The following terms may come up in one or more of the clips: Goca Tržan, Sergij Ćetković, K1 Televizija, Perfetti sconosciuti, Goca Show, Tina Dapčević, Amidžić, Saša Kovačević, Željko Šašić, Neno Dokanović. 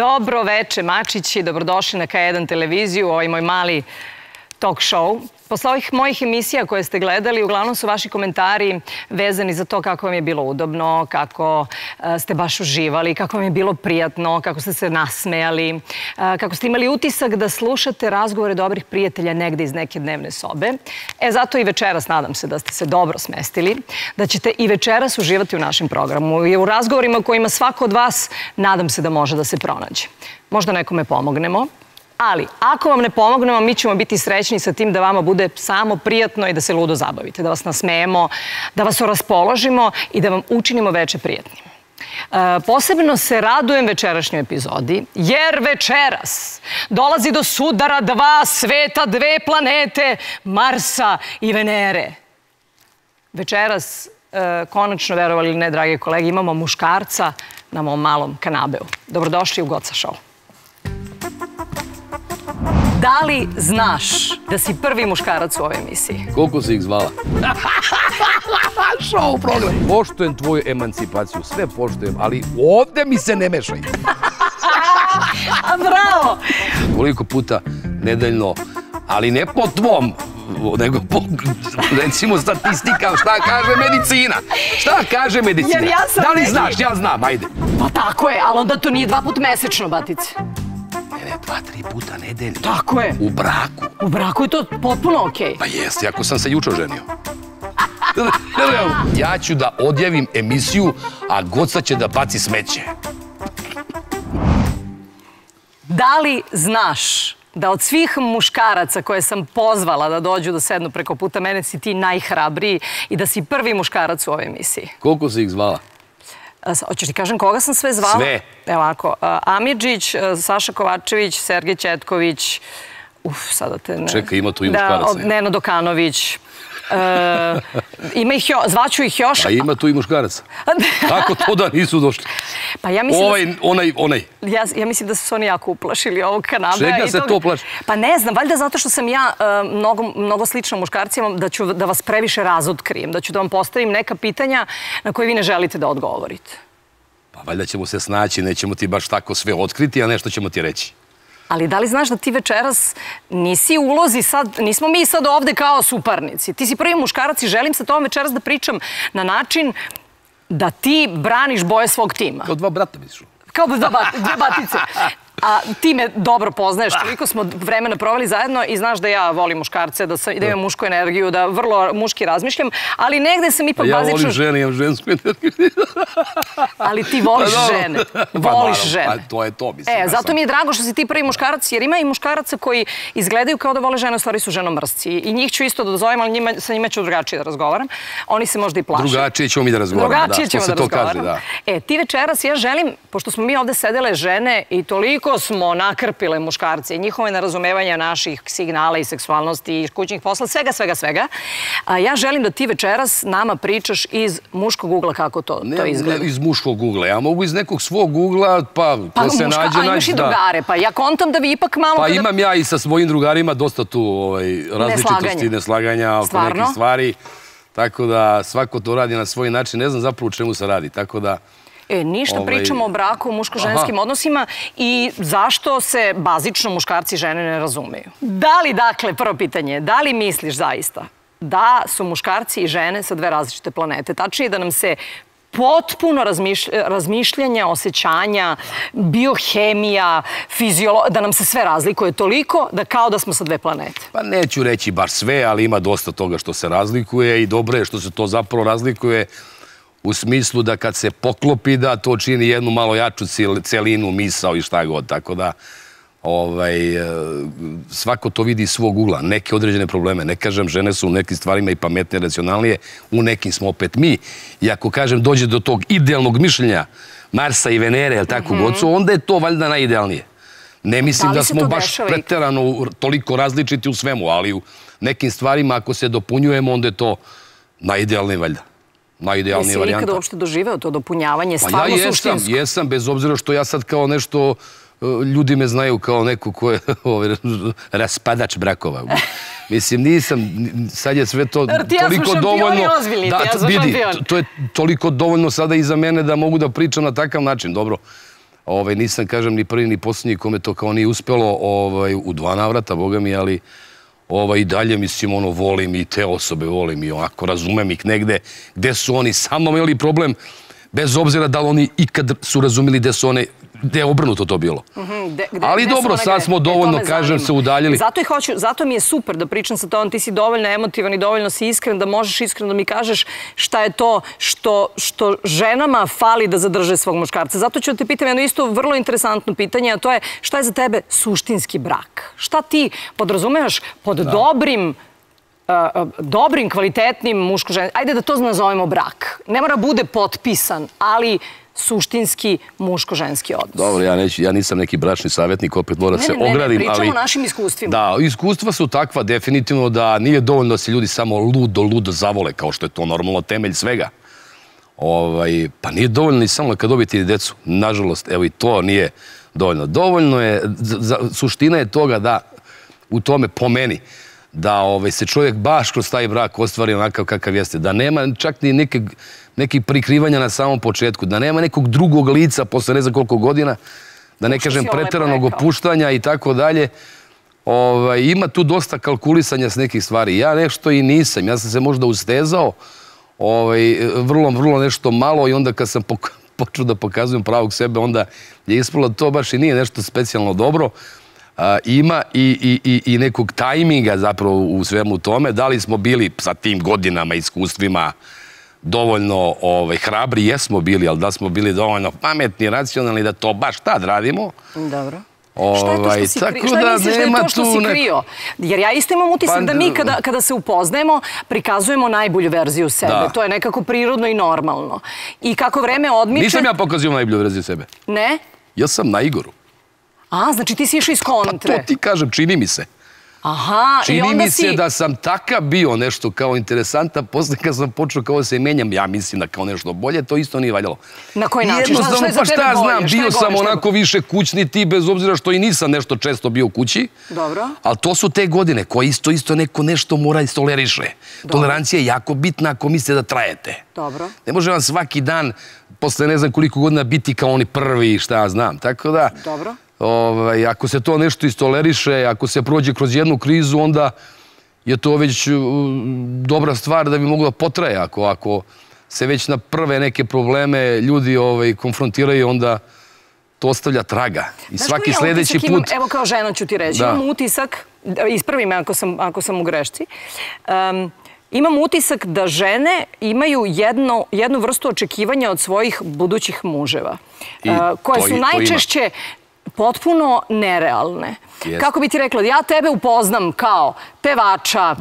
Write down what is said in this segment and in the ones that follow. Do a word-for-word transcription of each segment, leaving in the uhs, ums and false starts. Dobro veče, Mačići, dobrodošli na K jedan televiziju, ovaj moj mali talk show. Posle ovih mojih emisija koje ste gledali, uglavnom su vaši komentari vezani za to kako vam je bilo udobno, kako ste baš uživali, kako vam je bilo prijatno, kako ste se nasmejali, kako ste imali utisak da slušate razgovore dobrih prijatelja negde iz neke dnevne sobe. E, zato i večeras nadam se da ste se dobro smestili, da ćete i večeras uživati u našem programu i u razgovorima kojima svako od vas nadam se da može da se pronađe. Možda nekome pomognemo. Ali, ako vam ne pomognemo, mi ćemo biti srećni sa tim da vama bude samo prijatno i da se ludo zabavite, da vas nasmejemo, da vas raspoložimo i da vam učinimo veče prijatnim. Posebno se radujem večerašnjoj epizodi, jer večeras dolazi do sudara dva sveta, dve planete, Marsa i Venere. Večeras, konačno, verovali ili ne, drage kolege, imamo muškarca na mom malom kanabeu. Dobrodošli u Goca Show. Da li znaš da si prvi muškarac u ovoj emisiji? Koliko si ih zvala? Šao program. Poštujem tvoju emancipaciju, sve poštujem, ali ovde mi se ne mešaj. Bravo! Koliko puta nedeljno, ali ne po tvom, nego po, recimo, statistika, šta kaže medicina? Šta kaže medicina? Da li znaš? Ja znam, ajde. Pa tako je, ali onda to nije dva put mesečno, batice. Dva, tri puta nedelj. Tako je. U braku. U braku je to potpuno okej. Pa jeste, ako sam se juče oženio. Ja ću da odjavim emisiju, a Goca će da baci smeće. Da li znaš da od svih muškaraca koje sam pozvala da dođu da sednu preko puta mene si ti najhrabriji i da si prvi muškarac u ovoj emisiji? Koliko si ih zvala? Hoćeš ti kažem koga sam sve zvala? Sve. Evo ovako, Amidžić, Saša Kovačević, Sergij Ćetković, uf, sada te ne... Čekaj, ima tu i muškaraca. Da, Neno Dokanović, zvaću ih još... Pa ima tu i muškaraca. Tako to da nisu došli. Pa ja mislim da... Ovaj, onaj, onaj. Ja mislim da su se oni jako uplašili ovog kanaba. Čega se to plaši? Pa ne znam, valjda zato što sam ja mnogo slična muškarcima, da ću da vas previše razotkrijem, da ću da vam postavim neka pitanja na koje vi ne želite da odgovorite. Pa valjda ćemo se snaći, nećemo ti baš tako sve otkriti, a nešto ćemo ti reći. Ali da li znaš da ti večeras nisi ulozi sad, nismo mi sad ovde kao suparnici. Ti si prvi muškarac i želim sa tobom večeras da pričam na način da ti braniš boje svog tima. Kao dva brata misliš? Kao dva batice. A ti me dobro poznaješ, toliko smo vremena proveli zajedno i znaš da ja volim muškarce, da imam mušku energiju, da vrlo muški razmišljam, ali negde sam ipak bazično... Ja volim žene, imam žensku energiju. Ali ti voliš žene. Voliš žene. To je to, mislim. E, zato mi je drago što si ti prvi muškarac, jer ima i muškaraca koji izgledaju kao da vole žene, u stvari su ženomrsci. I njih ću isto da dozovem, ali sa njima ću drugačije da razgovaram. Oni se možda i plaše. Drugačije ćemo mi da razgovaramo. Drugačije ćemo da razgovaramo. E, ti večeras ja želim, pošto smo mi ovde sedele žene i toliko smo nakrpile muškarce i njihove nerazumevanja naših signala i seksualnosti i kućnih posla, svega, svega, svega. Ja želim da ti večeras nama pričaš iz muškog ugla kako to izgleda. Ne iz muškog ugla, ja mogu iz nekog svog ugla, pa ko se nađe, nađe, da. A imaš i drugare, pa ja kontam da vi ipak malo... Pa imam ja i sa svojim drugarima dosta tu različitosti, neslaganja oko nekih stvari, tako da svako to radi na svoj način, ne znam zapravo u čemu se radi, tako da... E, ništa, pričamo o braku, muško-ženskim odnosima i zašto se bazično muškarci i žene ne razumeju. Da li, dakle, prvo pitanje, da li misliš zaista da su muškarci i žene sa dve različite planete? Tačnije da nam se potpuno razmišljanja, osjećanja, biohemija, fiziologija, da nam se sve razlikuje toliko da kao da smo sa dve planete. Pa neću reći baš sve, ali ima dosta toga što se razlikuje i dobro je što se to zapravo razlikuje. U smislu da kad se poklopi, da to čini jednu malo jaču celinu, misao i šta god. Tako da svako to vidi iz svog ugla. Neke određene probleme. Ne kažem, žene su u nekim stvarima i pametnije, racionalnije. U nekim smo opet mi. I ako kažem, dođe do tog idealnog mišljenja Marsa i Venere, ili tako Gocu, onda je to valjda najidealnije. Ne mislim da smo baš preterano toliko različiti u svemu, ali u nekim stvarima ako se dopunjujemo, onda je to najidealnije valjda. Najidealnija varijanta. Jesi li nikada uopšte doživeo to dopunjavanje? Pa ja jesam, jesam, bez obzira što ja sad kao nešto, ljudi me znaju kao neko ko je raspadač brakova. Mislim, nisam, sad je sve to toliko dovoljno... Ja smo šampioni ozbiljni, ja sam šampion. To je toliko dovoljno sada i za mene da mogu da pričam na takav način, dobro. Nisam, kažem, ni prvi, ni posljednji kome to kao nije uspjelo u dva navrata, boga mi, ali i dalje, mislim, ono, volim i te osobe, volim i onako, razumem ih negde, gde su oni sa mnom imali problem, bez obzira da li oni ikad su razumili gde su one, gde je obrnuto to bilo. Ali dobro, sad smo dovoljno, kažem, se udaljili. Zato mi je super da pričam sa tobom, ti si dovoljno emotivan i dovoljno si iskren da možeš iskreno da mi kažeš šta je to što ženama fali da zadrže svog muškarca. Zato ću te pitam jedno isto vrlo interesantno pitanje, a to je šta je za tebe suštinski brak? Šta ti podrazumevaš pod dobrim... dobrim, kvalitetnim muško-ženskim, ajde da to nazovemo brak. Ne mora bude potpisan, ali suštinski muško-ženski odnos. Dobro, ja nisam neki bračni savjetnik, opet moram se ogradim. Ne, ne, pričamo o našim iskustvima. Da, iskustva su takva definitivno da nije dovoljno da se ljudi samo ludo, ludo zavole, kao što je to normalno temelj svega. Pa nije dovoljno i samo kad dobijete decu. Nažalost, evo i to nije dovoljno. Dovoljno je, suština je toga da u tome po meni da se čovjek baš kroz taj brak ostvari onakav kakav jeste, da nema čak ni nekih prikrivanja na samom početku, da nema nekog drugog lica posle ne znam koliko godina, da ne kažem preteranog opuštanja i tako dalje. Ima tu dosta kalkulisanja s nekih stvari. Ja nešto i nisam, ja sam se možda ustezao vrlo, vrlo nešto malo i onda kad sam počeo da pokazujem pravog sebe, onda je ispalo da to baš i nije nešto specijalno dobro. Ima i nekog tajminga zapravo u svemu tome. Da li smo bili sa tim godinama, iskustvima dovoljno hrabri? Jesmo bili, ali da smo bili dovoljno pametni, racionalni, da to baš tad radimo. Dobro. Šta je to što si krio? Jer ja isto imam utisak da mi kada se upoznajemo prikazujemo najbolju verziju sebe. To je nekako prirodno i normalno. I kako vreme odmiče... Nisam ja pokazio najbolju verziju sebe. Ne? Ja sam najgoru. A, znači ti si išao iz kontre. Pa to ti kažem, čini mi se. Aha, i onda si... Čini mi se da sam takav bio nešto kao interesantan, posle kad sam počeo kao da se menjam, ja mislim da kao nešto bolje, to isto nije valjalo. Na koji način? Pa šta znam, bio sam onako više kućni ti, bez obzira što i nisam nešto često bio u kući. Dobro. Ali to su te godine koje isto isto neko nešto mora istoleriše. Tolerancija je jako bitna ako mislite da trajete. Dobro. Ne može vam svaki dan, posle ne znam koliko godina, biti kao oni prvi, šta znam. Tako da... Dobro. Ako se to nešto istoleriše, ako se prođe kroz jednu krizu, onda je to već dobra stvar da bi moglo da potraje. Ako se već na prve neke probleme ljudi konfrontiraju, onda to ostavlja traga. I svaki sljedeći put... Evo kao žena ću ti reći, imam utisak, ispravi me ako sam u grešci, imam utisak da žene imaju jednu vrstu očekivanja od svojih budućih muževa, koje su najčešće potpuno nerealne. Kako bi ti rekla, ja tebe upoznam kao pevača,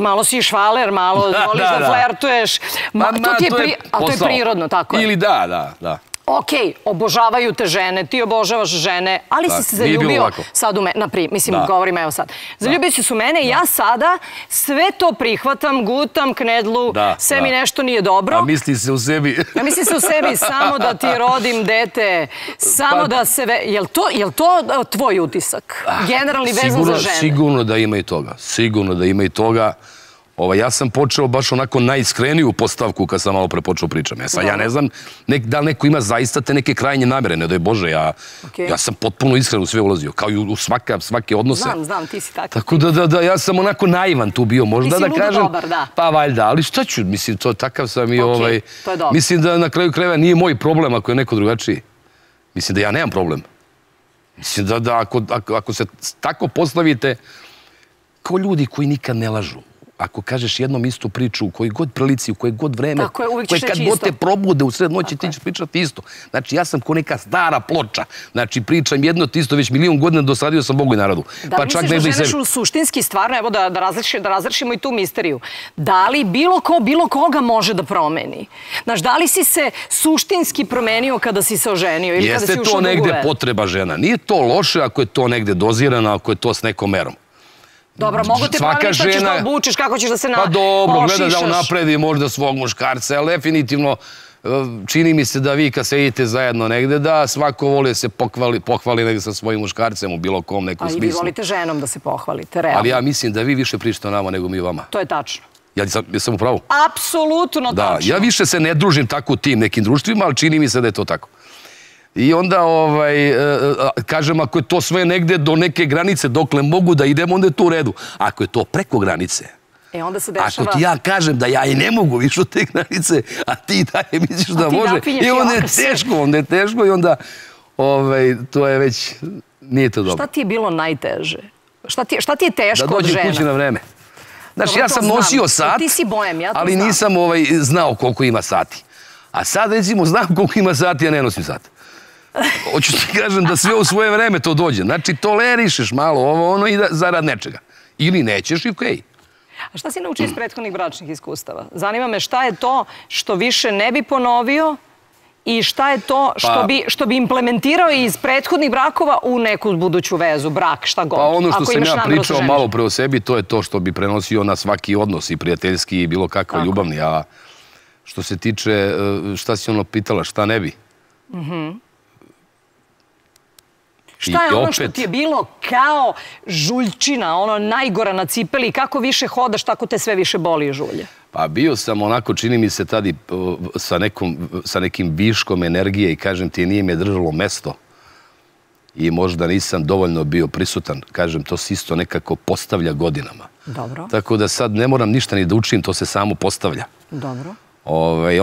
malo si švaler, malo voliš da flertuješ, a to je prirodno, tako je. Ili da, da. Ok, obožavaju te žene, ti obožavaš žene, ali si se zaljubio sad u mene, mislim, govorim evo sad, zaljubio si se u mene i ja sada sve to prihvatam, gutam, knedlu, sve mi nešto nije dobro. A misli se u sebi. A misli se u sebi, samo da ti rodim dete, samo da se... Je li to tvoj utisak? Generalni vezan za žene? Sigurno da ima i toga, sigurno da ima i toga. Ja sam počeo baš onako najiskreniju postavku kad sam malo pre počeo pričam. Ja ne znam da li neko ima zaista te neke krajnje namere, ne daj Bože, ja sam potpuno iskren u sve ulazio, kao i u svake odnose. Znam, znam, ti si tako. Tako da ja sam onako naivan tu bio, možda da kažem. Ti si ludo dobar, da. Pa valjda, ali šta ću, mislim, takav sam i ovaj... Mislim da na kraju krajeva nije moj problem ako je neko drugačiji. Mislim da ja nemam problem. Mislim da ako se tako postavite, kao ljudi koji nikad ne lažu. Ako kažeš jednom istu priču u kojoj god prilici, u kojoj god vreme, koje kad god te probude u sred noći, ti ćeš pričati isto. Znači, ja sam ko neka stara ploča. Znači, pričam jedno ti isto, već milijon godina dosadio sam Bogu i narodu. Da li misliš da želiš u suštinski stvarno, evo da razrešimo i tu misteriju, da li bilo ko, bilo koga može da promeni? Znaš, da li si se suštinski promenio kada si se oženio ili kada si ušao u drugu veru? Jeste to negde potreba žena. Nije to loše ako je to negde dozirano, ako je to s nekom merom. Dobro, mogu te praviti šta ćeš da obučeš, kako ćeš da se ošišaš. Pa dobro, gledaj da unapredi možda svog muškarca, ali definitivno čini mi se da vi kad sedite zajedno negde, da svako voli da se pohvali negde sa svojim muškarcem u bilo kom nekom smislu. Ali vi volite ženom da se pohvalite, realno. Ali ja mislim da vi više pričate o nama nego mi o vama. To je tačno. Ja sam u pravu? Apsolutno tačno. Da, ja više se ne družim tako u tim nekim društvima, ali čini mi se da je to tako. I onda, kažem, ako je to sve negde do neke granice, dokle mogu da idem, onda je to u redu. Ako je to preko granice, ako ti ja kažem da ja i ne mogu više od te granice, a ti daje misliš da može, i onda je teško, onda je teško i onda to je već, nije to dobro. Šta ti je bilo najteže? Šta ti je teško od žena? Da dođem kući na vreme. Znaš, ja sam nosio sat, ali nisam znao koliko ima sati. A sad, recimo, znam koliko ima sati, ja ne nosim sat. Hoću ti kažem da sve u svoje vreme to dođe. Znači, tolerišeš malo ovo, ono i zarad nečega. Ili nećeš i okej. A šta si naučio iz prethodnih bračnih iskustava? Zanima me šta je to što više ne bi ponovio i šta je to što bi implementirao iz prethodnih brakova u neku buduću vezu, brak, šta god. Pa ono što sam ja pričao malo pre o sebi, to je to što bi prenosio na svaki odnos, i prijateljski i bilo kakva ljubavni. A što se tiče, šta si ono pitala, šta ne bi? Mhm. Šta je ono što ti je bilo kao žuljčina, ono najgora na cipeli, kako više hodaš, tako te sve više boli žulje? Pa bio sam onako, čini mi se, tada sa nekim viškom energije i kažem ti, nije me držalo mesto i možda nisam dovoljno bio prisutan. Kažem, to se isto nekako postavlja godinama. Dobro. Tako da sad ne moram ništa ni da učim, to se samo postavlja. Dobro.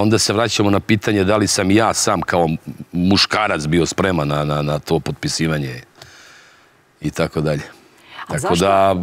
Onda se vraćamo na pitanje da li sam ja sam kao muškarac bio spreman na to potpisivanje i tako dalje. Tako da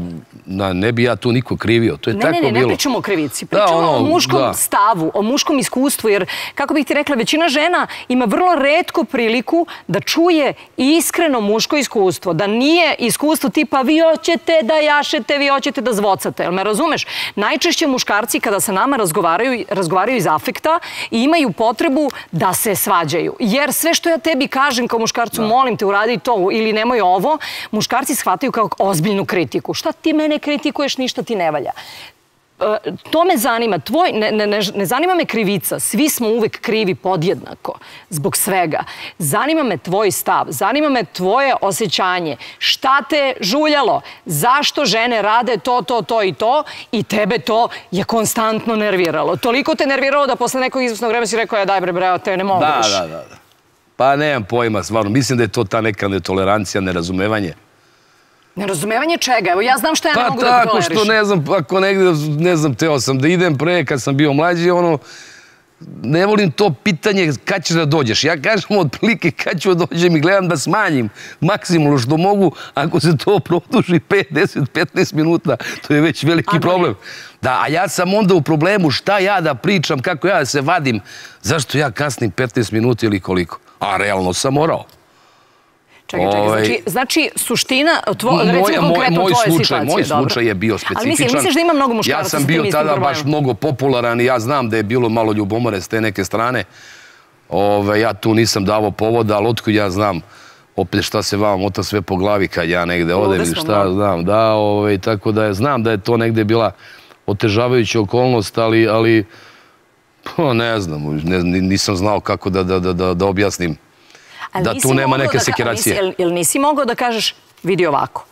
ne bi ja tu niko krivio. Ne, ne, ne pričamo o krivici. Pričamo o muškom stavu, o muškom iskustvu. Jer, kako bih ti rekla, većina žena ima vrlo retku priliku da čuje iskreno muško iskustvo. Da nije iskustvo tipa vi hoćete da jašete, vi hoćete da zvocate. Jel me razumeš? Najčešće muškarci kada sa nama razgovaraju, razgovaraju iz afekta i imaju potrebu da se svađaju. Jer sve što ja tebi kažem kao muškarcu, molim te uradi to ili nemoj ovo, muškarci shvataju kao ozbiljno kritiku. Šta ti mene kritikuješ, ništa ti ne valja. To me zanima. Tvoj, ne, ne, ne zanima me krivica. Svi smo uvek krivi podjednako. Zbog svega. Zanima me tvoj stav. Zanima me tvoje osjećanje. Šta te žuljalo? Zašto žene rade to, to, to i to i tebe to je konstantno nerviralo? Toliko te nerviralo da posle nekog izvesnog vremena si rekao ja daj bre bre, te ne mogu više. Da, da, da. Pa nemam pojma, stvarno. Mislim da je to ta neka netolerancija, nerazumevanje. Nerazumevanje čega? Evo, ja znam što ja ne mogu da tolerišem. Pa tako što ne znam, ako negdje, ne znam, teo sam da idem pre, kad sam bio mlađi, ono, ne volim to pitanje kad ćeš da dođeš. Ja kažem otprilike kad ću da dođem i gledam da smanjim maksimalno što mogu, ako se to produži pet, deset, petnaest minuta, to je već veliki problem. Da, a ja sam onda u problemu šta ja da pričam, kako ja da se vadim, zašto ja kasnim petnaest minuta ili koliko. A realno sam morao. Čekaj, čekaj, znači suština, recimo konkretno tvoje situacije. Moj slučaj je bio specifičan. Ali misliš da ima mnogo muškaraca sa tim istim problemom? Ja sam bio tada baš mnogo popularan i ja znam da je bilo malo ljubomore s te neke strane. Ja tu nisam davao povoda, ali otkud ja znam opet šta se vam ota sve po glavi kad ja negde odem ili šta znam. Da, tako da znam da je to negde bila otežavajuća okolnost, ali ne znam, nisam znao kako da objasnim. Da tu nema neke sekiracije. Jel nisi mogao da kažeš, vidi ovako,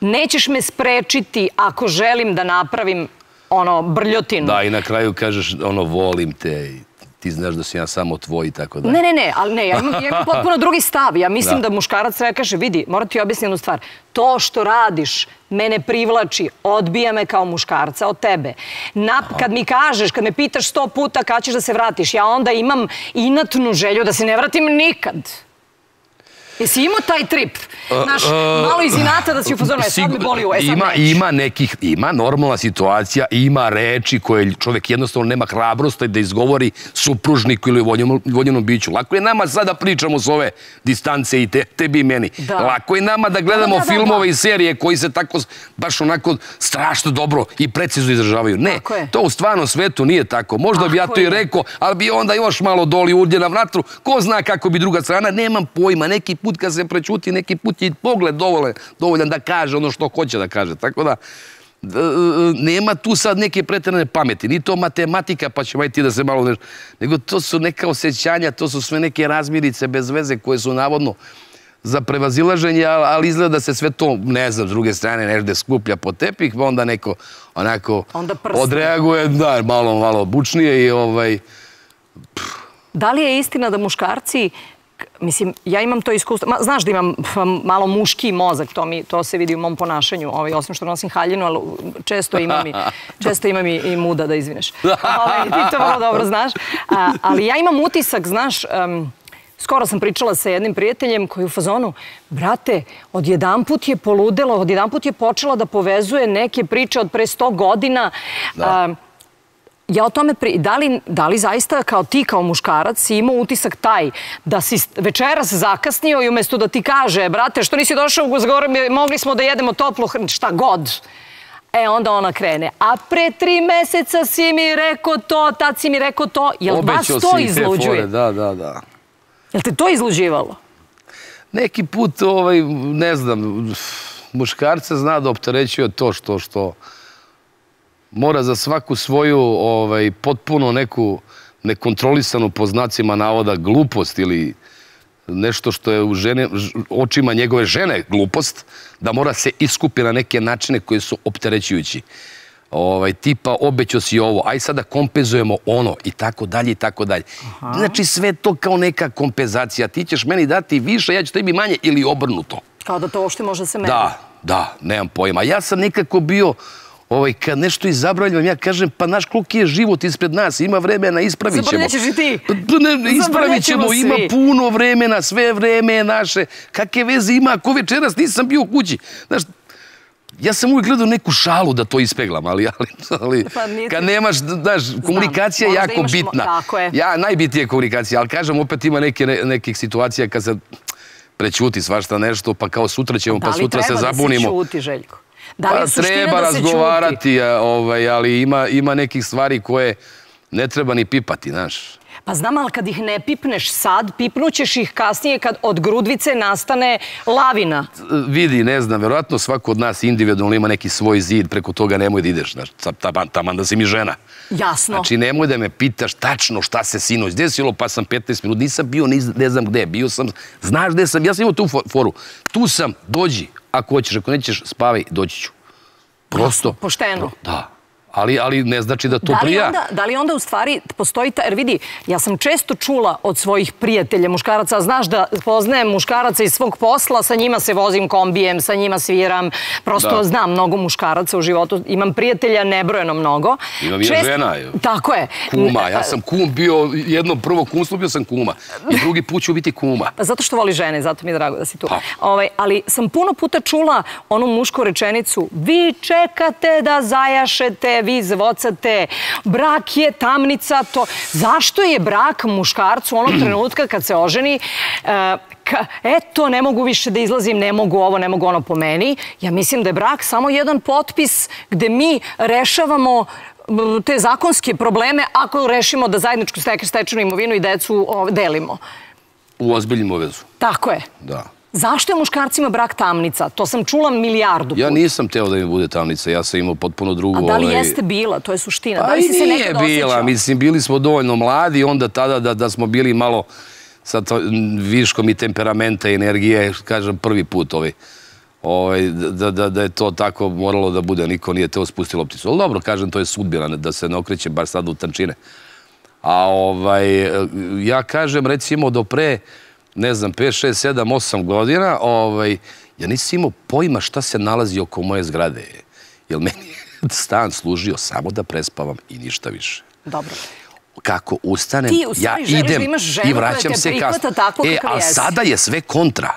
nećeš me sprečiti ako želim da napravim ono brljotinu. Da, i na kraju kažeš, ono, volim te, ti znaš da si ja samo tvoj i tako dalje. Ne, ne, ne, ali ne, ja imam potpuno drugi stav. Ja mislim da muškarac treba kaže, vidi, moram ti objasniti jednu stvar. To što radiš mene privlači, odbija me kao muškarca od tebe. Kad mi kažeš, kad me pitaš sto puta kada ćeš da se vratiš, ja onda imam inatnu želju da se ne vratim nikad. Jesi imao taj trip? Znaš, malo iz inata da si upozorio, sad me boli u sad reći. Ima nekih, ima normalna situacija, ima reči koje čovek jednostavno nema hrabrosti da izgovori supružniku ili voljenom biću. Lako je nama sad da pričamo s ove distance i tebi i meni. Lako je nama da gledamo filmove i serije koji se tako baš onako strašno dobro i precizno izražavaju. Ne, to u stvarnom svetu nije tako. Možda bi ja to i rekao, ali bi onda još malo doli udje na vatru. Ko zna kako bi druga strana, nemam pojma, neki put kad se prečuti, neki put je pogled dovoljan da kaže ono što hoće da kaže. Tako da, nema tu sad neke preterane pameti. Ni to matematika, pa će majti da se malo nešto... Nego to su neka osjećanja, to su sve neke razmirice bez veze koje su navodno za prevazilaženje, ali izgleda da se sve to, ne znam, s druge strane nešto skuplja po tepih, pa onda neko onako odreaguje, da, malo, malo bučnije i ovaj... Da li je istina da muškarci Mislim, ja imam to iskustvo, znaš da imam malo muški mozak, to se vidi u mom ponašanju, osim što nosim haljinu, ali često imam i muda, da izvineš. Ti to vrlo dobro znaš. Ali ja imam utisak, znaš, skoro sam pričala sa jednim prijateljem koji je u fazonu, brate, odjedanput je poludelo, odjedanput je počela da povezuje neke priče od pre sto godina. Ja o tome, da li zaista kao ti, kao muškarac, imao utisak taj da si večeras zakasnio i umjesto da ti kaže, brate, što nisi došao u Gozgoru, mogli smo da jedemo toplu hranu, šta god. E, onda ona krene. A pre tri meseca si mi rekao to, tad si mi rekao to. Jel vas to izluđuje? Da, da, da. Jel te to izluđivalo? Neki put, ne znam, muškarca zna da opterećuje to što što... mora za svaku svoju potpuno neku nekontrolisanu po znacima navoda glupost ili nešto što je u očima njegove žene glupost, da mora se iskupi na neke načine koje su opterećujući. Tipa, obećao si ovo, aj sad da kompenzujemo ono i tako dalje i tako dalje. Znači sve to kao neka kompenzacija. Ti ćeš meni dati više, ja ću tebi manje ili obrnuto. Kao da to uopšte može se meni. Da, da, nemam pojma. Ja sam nekako bio... Kad nešto izabravljam, ja kažem, pa naš koliki je život ispred nas, ima vremena, ispravit ćemo. Zaboravit ćeš i ti. Ispravit ćemo, ima puno vremena, sve vreme je naše. Kakve veze ima, ako večeras nisam bio u kući. Znaš, ja sam uvijek gledao neku šalu da to ispeglam, ali kad nemaš, znaš, komunikacija je jako bitna. Najbitnija je komunikacija, ali kažem, opet ima nekih situacija kad se prećuti svašta nešto, pa kao sutra ćemo, pa sutra se zabunimo. Da li treba da se čuti, Željko? Pa treba razgovarati, ali ima nekih stvari koje ne treba ni pipati, znaš. Pa znam, ali kad ih ne pipneš sad, pipnućeš ih kasnije kad od grudvice nastane lavina. Vidi, ne znam, verovatno svako od nas individualno ima neki svoj zid, preko toga nemoj da ideš, znaš, taman da si mi žena. Jasno. Znači, nemoj da me pitaš tačno šta se sinoć desilo, pa sam petnaest minuta, nisam bio, ne znam gde, bio sam, znaš gde sam, ja sam imao tu foru, tu sam, dođi. Ako hoćeš, ako nećeš, spavaj, doći ću. Prosto. Pošteno. Da. Ali ne znači da to prija. Da li onda u stvari postoji ta... Jer vidi, ja sam često čula od svojih prijatelja muškaraca, znaš da poznajem muškaraca iz svog posla, sa njima se vozim kombijem, sa njima sviram, prosto znam mnogo muškaraca u životu, imam prijatelja nebrojeno mnogo. Imam i žena. Tako je. Kuma, ja sam kum bio, jedno prvo kumstvo bio sam kuma i drugi put ću biti kuma. Zato što voli žene, zato mi je drago da si tu. Ali sam puno puta čula onu mušku rečenicu, vi čekate da zajašete, vi zvocate, brak je tamnica, to... Zašto je brak muškarcu onog trenutka kad se oženi, eto, ne mogu više da izlazim, ne mogu ovo, ne mogu ono po meni. Ja mislim da je brak samo jedan potpis gde mi rešavamo te zakonske probleme ako rešimo da zajedničku stečenu imovinu i decu delimo. U ozbiljnu vezu. Tako je. Da. Zašto je muškarcima brak tamnica? To sam čula milijardu puta. Ja nisam teo da mi bude tamnica, ja sam imao potpuno drugo... A da li jeste bila? To je suština. Pa i nije bila, mislim, bili smo dovoljno mladi, onda tada da smo bili malo sa viškom i temperamenta i energije, kažem prvi put da je to tako moralo da bude, niko nije teo spustilo lopticu. Ali dobro, kažem, to je sudbina, da se ne okreće bar sad u tančine. A ja kažem, recimo, do pre... ne znam, pet, šest, sedam, osam godina, ja nisam imao pojma šta se nalazi oko moje zgrade. Jer meni je stan služio samo da prespavam i ništa više. Dobro. Kako ustanem, ja idem i vraćam se kasno. E, a sada je sve kontra.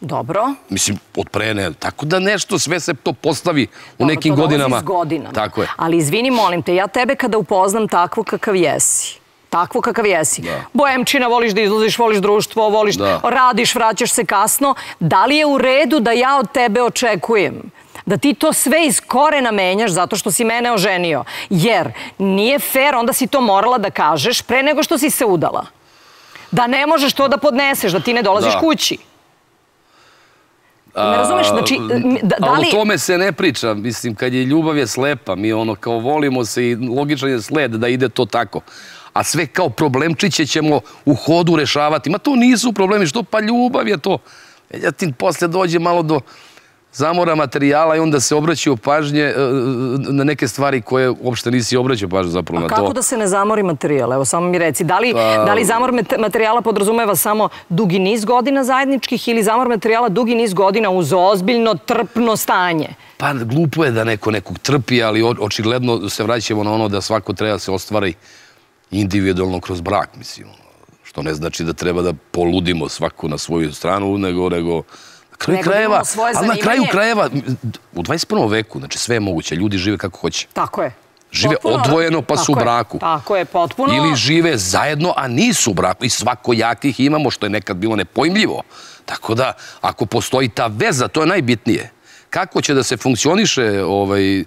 Dobro. Mislim, od prene, tako da nešto, sve se to postavi u nekim godinama. Dobro, to dolazi s godinama. Tako je. Ali izvini, molim te, ja tebe kada upoznam takvu kakav jesi... Takvo kakav jesi. Bojemčina, voliš da izlaziš, voliš društvo, voliš, radiš, vraćaš se kasno. Da li je u redu da ja od tebe očekujem da ti to sve iz korena menjaš zato što si mene oženio? Jer nije fair, onda si to morala da kažeš pre nego što si se udala. Da ne možeš to da podneseš, da ti ne dolaziš kući. Ne razumeš, znači, da li... O tome se ne priča, mislim, kad je ljubav je slepa, mi ono kao volimo se i logičan je sled da ide to tako. A sve kao problemčiće ćemo u hodu rešavati. Ma to nisu problemi, što? Pa ljubav je to. Ja ti poslije dođe malo do zamora materijala i onda se obraćaju pažnje na neke stvari koje uopšte nisi obraćao pažnju zapravo na to. A kako da se ne zamori materijala? Evo, samo mi reci, da li zamor materijala podrazumeva samo dugi niz godina zajedničkih ili zamor materijala dugi niz godina uz ozbiljno trpno stanje? Pa glupo je da neko nekog trpi, ali očigledno se vraćamo na ono da svako treba se ostvari individualno kroz brak, mislim. Što ne znači da treba da poludimo svaku na svoju stranu, nego nego... Kraj krajeva, ali na kraju krajeva, u dvadeset prvom veku, znači sve je moguće, ljudi žive kako hoće. Tako je. Žive odvojeno pa su u braku. Tako je, potpuno. Ili žive zajedno, a nisu u braku. I svakojakih imamo, što je nekad bilo nepojmljivo. Tako da, ako postoji ta veza, to je najbitnije. Kako će da se funkcioniše, ovaj...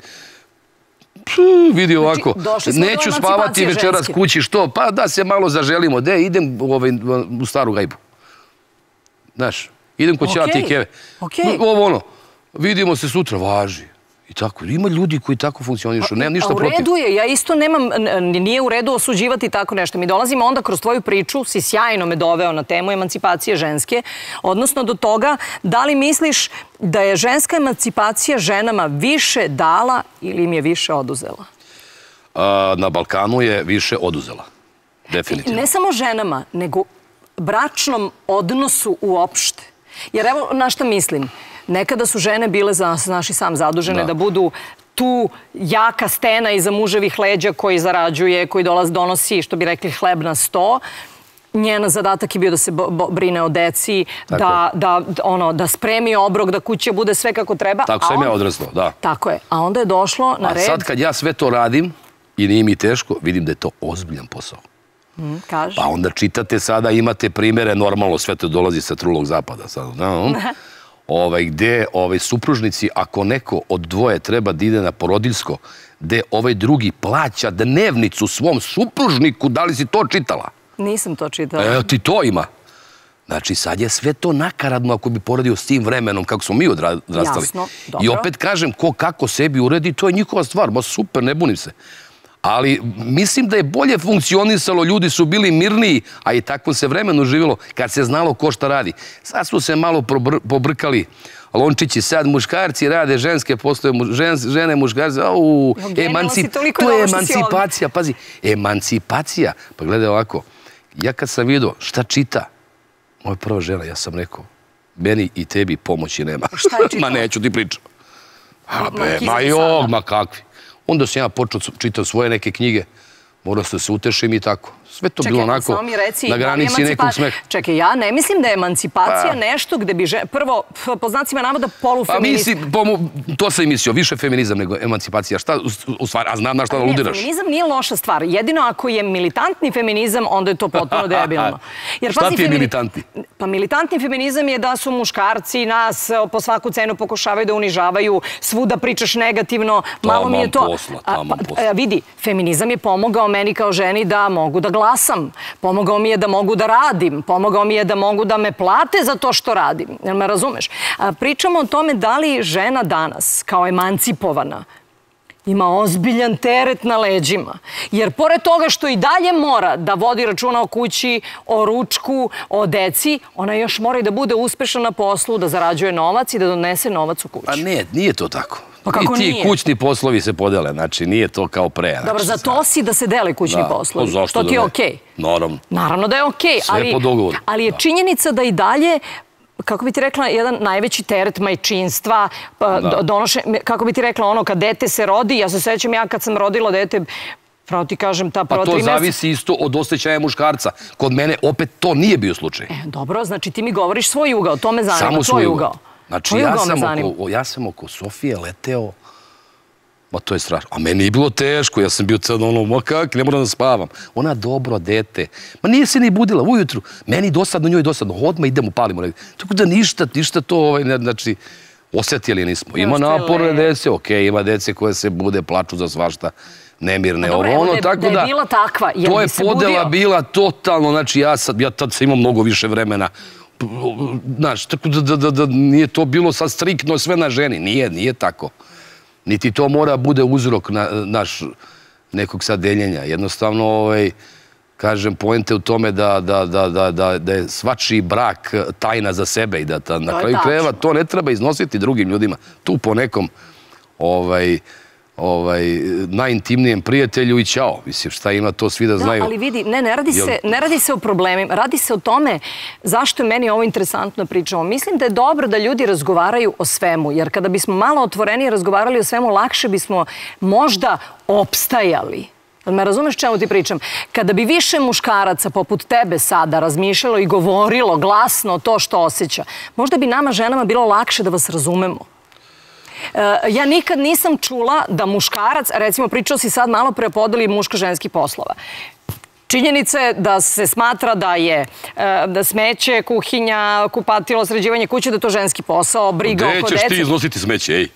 vidi ovako, neću spavati večeras kući, što? Pa da se malo zaželimo, de, idem u staru gajbu. Znaš... Idem kod ćata i Keve. Ovo ono, vidimo se sutra, važi. I tako, ima ljudi koji tako funkcionišu, nemam ništa protiv. A u redu je, ja isto nemam, nije u redu osuđivati tako nešto. Mi dolazimo onda kroz tvoju priču, si sjajno me doveo na temu emancipacije ženske, odnosno do toga da li misliš da je ženska emancipacija ženama više dala ili im je više oduzela? Na Balkanu je više oduzela, definitivno. Ne samo ženama, nego bračnom odnosu uopšte. Jer evo na šta mislim. Nekada su žene bile za nas i sam zadužene da budu tu jaka stena iza muževih leđa koji zarađuje, koji donosi, što bi rekli, hleb na sto. Njen zadatak je bio da se brine o deci, da spremi obrok, da kuća bude sve kako treba. Tako sam ja odrastao, da. Tako je. A onda je došlo na red... A sad kad ja sve to radim i nije mi teško, vidim da je to ozbiljan posao. Pa onda čitate sada, imate primere, normalno sve to dolazi sa trulog zapada, gde supružnici, ako neko od dvoje treba da ide na porodiljsko, gde ovaj drugi plaća dnevnicu svom supružniku, da li si to čitala? Nisam to čitala. Evo ti to ima. Znači sad je sve to nakaradno ako bi poredio s tim vremenom kako smo mi odrastali. Jasno, dobro. I opet kažem, ko kako sebi uredi, to je njihova stvar, ma super, ne bunim se. Ali mislim da je bolje funkcionisalo, ljudi su bili mirniji, a i tako se vremenu živjelo kad se znalo ko šta radi. Sad su se malo pobrkali lončići, sad muškarci rade ženske poslove, žene muškarci, to je emancipacija, pazi, emancipacija. Pa gledaj ovako, ja kad sam vidio šta čita, moja prva žena, ja sam rekao, meni i tebi pomoći nema. Šta je čitao? Ma neću ti pričao. Ma jog, ma kakvi. Onda sam ja počeo čitao svoje neke knjige. Morao sam da se utešim i tako. Sve to bilo onako na granici nekog smeha. Čekaj, ja ne mislim da je emancipacija nešto gde bi žena... Prvo, po znacima navoda, polufeminizam. Pa mislim, to sam i mislio, više feminizam nego emancipacija. Šta u stvari, a znam na šta aludiraš. Feminizam nije loša stvar. Jedino ako je militantni feminizam, onda je to potpuno debilno. Šta ti je militantni? Pa militantni feminizam je da su muškarci nas po svaku cenu pokušavaju da unižavaju, svuda pričaš negativno, malo mi je to... Vidi, feminizam je pomogao meni kao ženi da mogu da glasam. Pomogao mi je da mogu da radim, pomogao mi je da mogu da me plate za to što radim, jel me razumeš? Pričamo o tome da li žena danas kao emancipovana ima ozbiljan teret na leđima. Jer pored toga što i dalje mora da vodi računa o kući, o ručku, o deci, ona još mora i da bude uspešna na poslu, da zarađuje novac i da donese novac u kuću. A ne, nije to tako. I ti kućni poslovi se podele, znači nije to kao pre. Dobro, za to si da se dele kućni poslovi, što ti je okej. Naravno. Naravno da je okej, ali je činjenica da i dalje, kako bi ti rekla, jedan najveći teret majčinstva, kako bi ti rekla ono kad dete se rodi, ja se sećam ja kad sam rodila dete, pravo ti kažem, ta prva tri meseca... Pa to zavisi isto od osjećaja muškarca. Kod mene opet to nije bio slučaj. Dobro, znači ti mi govoriš svoj ugao, to me zanima, tvoj ugao. Znači, ja sam oko Sofije leteo, ma to je strašno, a meni je bilo teško, ja sam bio sad ono, ma kak, ne moram da spavam. Ona dobro, dete, ma nije se ni budila ujutru, meni dosadno, njoj dosadno, odmah idem, upalimo negdje. Tako da ništa, ništa to, znači, osjetili nismo. Ima naporne dece, okej, ima dece koje se bude, plaču za svašta, nemirne, ovo ono, tako da... To je podela bila totalno, znači, ja sad, ja tad sam imao mnogo više vremena. Znaš, tako da nije to bilo sad striktno sve na ženi. Nije, nije tako. Niti to mora bude uzrok naš nekog sad deljenja. Jednostavno, kažem, poenta je u tome da je svačiji brak tajna za sebe i da na kraju krajeva to ne treba iznositi drugim ljudima. Tu po nekom najintimnijem prijatelju i ćao. Mislim, šta ima to svi da znaju. Da, ali vidi, ne, ne radi se o problemima, radi se o tome zašto je meni ovo interesantno pričamo. Mislim da je dobro da ljudi razgovaraju o svemu, jer kada bismo malo otvorenije razgovarali o svemu, lakše bismo možda opstajali. Me razumeš čemu ti pričam? Kada bi više muškaraca poput tebe sada razmišljalo i govorilo glasno to što osjeća, možda bi nama ženama bilo lakše da vas razumemo. Ja nikad nisam čula da muškarac, recimo pričao si sad malo pre o podeli muško-ženski poslova. Činjenica je da se smatra da je smeće, kuhinja, kupatilo, sređivanje kuće, da je to ženski posao, briga oko dece. Gde ćeš ti iznositi smeće, ej?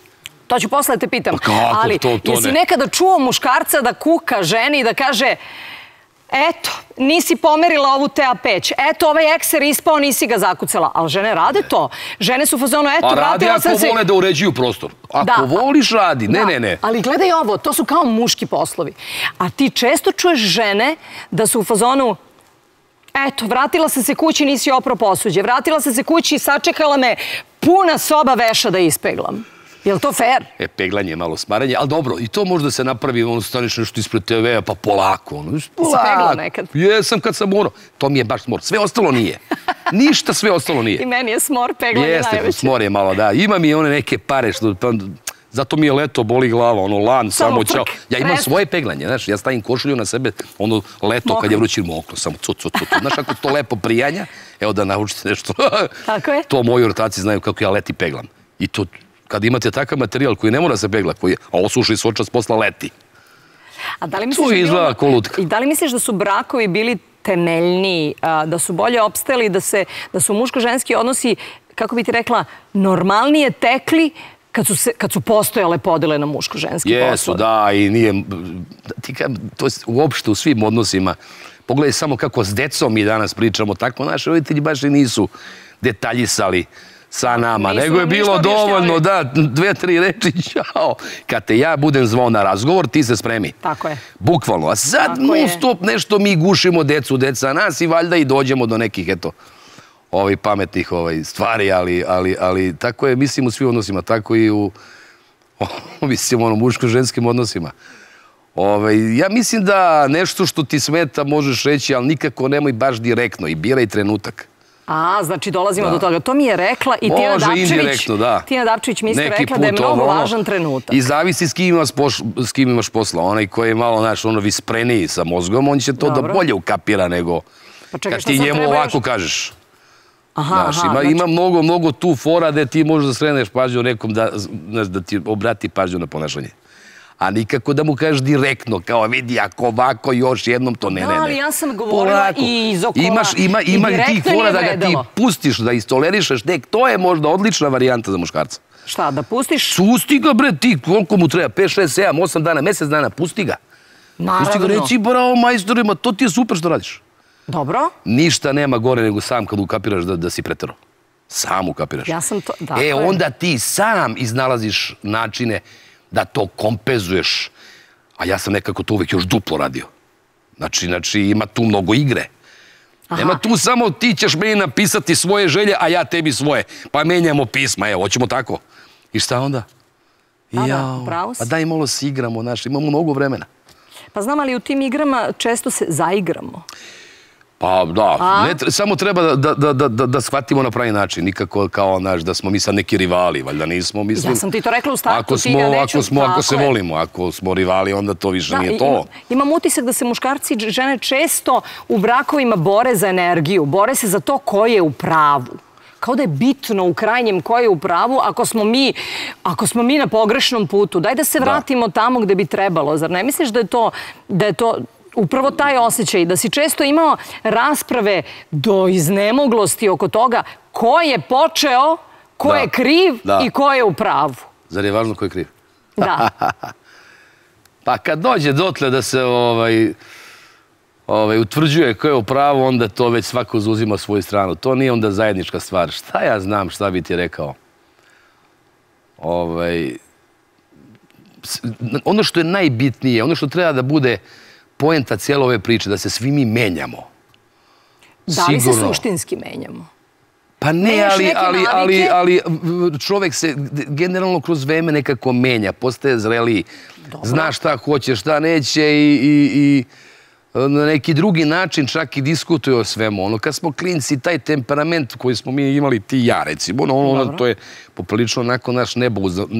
To ću posle da te pitam. Pa kako to, to ne? Ali jesi nekada čuo muškarca da kuka ženi i da kaže eto, nisi pomerila ovu tea peć, eto, ovaj ekser ispao, nisi ga zakucala. Ali žene rade to. Žene su u fazonu, eto, vratila sam se... A radi ako vole da uređuju prostor. Ako voliš, radi. Ne, ne, ne. Ali gledaj ovo, to su kao muški poslovi. A ti često čuješ žene da su u fazonu eto, vratila sam se kući, nisi oprao posuđe. Vratila sam se kući i sačekala me puna soba veša da ispeglam. Je li to fair? E, peglanje je malo smaranje, ali dobro, i to možda se napravi, ono, staniš nešto ispred te vea, pa polako, ono, polako. Si pegla nekad? Jesam kad sam morao. To mi je baš smor. Sve ostalo nije. Ništa sve ostalo nije. I meni je smor, peglanje najveće. Jeste, smor je malo, da. Imam i one neke pare, što... Zato mi je leto, boli glava, ono, lan, samo ćao. Ja imam svoje peglanje, znaš, ja stavim košulju na sebe, ono, leto, kad je vrući, mokno, samo cu, cu, cu, cu. Znaš, ako to lepo prijanja, evo da naučite nešto. Tako je. To moji ortaci znaju kako ja leti peglam. I to kad imate takav materijal koji ne mora se pegla, koji je, a osuši se očas posla leti. Tu izgleda ko lutka. I da li misliš da su brakovi bili temeljniji, da su bolje opstali, da su muško-ženski odnosi, kako bi ti rekla, normalnije tekli kad su postojale podele na muško-ženski poslove? Jesu, da, i nije... To je uopšte u svim odnosima. Pogledaj samo kako s decom mi danas pričamo, tako naši roditelji baš i nisu detaljisali sa nama, nego je bilo dovoljno, da, dve, tri reči, čao. Kad te ja budem zvao na razgovor, ti se spremi. Tako je. Bukvalno. A sad non stop nešto mi gušimo decu, deca nas i valjda i dođemo do nekih, eto, ovih pametnih stvari, ali tako je, mislim, u svim odnosima, tako i u, mislim, ono, muško-ženskim odnosima. Ja mislim da nešto što ti smeta možeš reći, ali nikako nemoj baš direktno i biraj trenutak. A, znači dolazimo do toga. To mi je rekla i Tina Dapčević. Može indirektno, da. Tina Dapčević mi je rekla da je mnogo važan trenutak. I zavisi s kim imaš posla. Onaj koji je malo, znaš, ono vispreniji sa mozgom, on će to da bolje ukapira nego kad ti njemu ovako kažeš. Znaš, ima mnogo, mnogo tu fora gde ti možeš da skreneš pažnju nekom da ti obrati pažnju na ponašanje. A nikako da mu kažeš direktno, kao vidi, ako ovako još jednom, to ne, ne, ne. Da, ali ja sam govorila i iz okola. Ima i tih fora da ga ti pustiš, da istolerišeš, nek, to je možda odlična varijanta za muškarca. Šta, da pustiš? Pusti ga, bre, ti, koliko mu treba, pet, šest, sedam, osam dana, mesec dana, pusti ga. Naravno. Pusti ga, reći, bravo, majstorima, to ti je super što radiš. Dobro. Ništa nema gore nego sam kad ukapiraš da si preterao. Sam ukapiraš. Ja sam to, da. E, onda ti sam iznalaziš načine da to kompenzuješ. A ja sam nekako to uvek još duplo radio. Znači, ima tu mnogo igre. Nema tu samo ti ćeš meni napisati svoje želje, a ja tebi svoje. Pa menjamo pisma, evo, hoćemo tako. I šta onda? Pa daj malo se igramo, znaš, imamo mnogo vremena. Pa znam, ali u tim igrama često se zaigramo. Pa da, samo treba da shvatimo na pravi način, nikako kao naš da smo mi sad neki rivali, valjda nismo, mislim. Ja sam ti to rekla u startu, ti ja neću. Ako se volimo, ako smo rivali, onda to više nije to. Imam utisak da se muškarci i žene često u brakovima bore za energiju, bore se za to ko je u pravu. Kao da je bitno u krajnjem ko je u pravu, ako smo mi na pogrešnom putu, daj da se vratimo tamo gde bi trebalo, zar ne misliš da je to... Upravo taj osjećaj, da si često imao rasprave do iznemoglosti oko toga ko je počeo, ko je kriv i ko je u pravu. Zar je važno ko je kriv? Da. Pa kad dođe dotle da se utvrđuje ko je u pravu, onda to već svako zauzima svoju stranu. To nije onda zajednička stvar. Šta ja znam šta bi ti rekao? Ono što je najbitnije, ono što treba da bude poenta cijela ove priče, da se svi mi menjamo. Da li se suštinski menjamo? Pa ne, ali čovek se generalno kroz vreme nekako menja, postaje zreliji, zna šta hoće, šta neće i na neki drugi način čak i diskutuje o svemu. Ono, kad smo klinci, taj temperament koji smo mi imali, ti i ja, recimo, ono, to je poprilično onako naš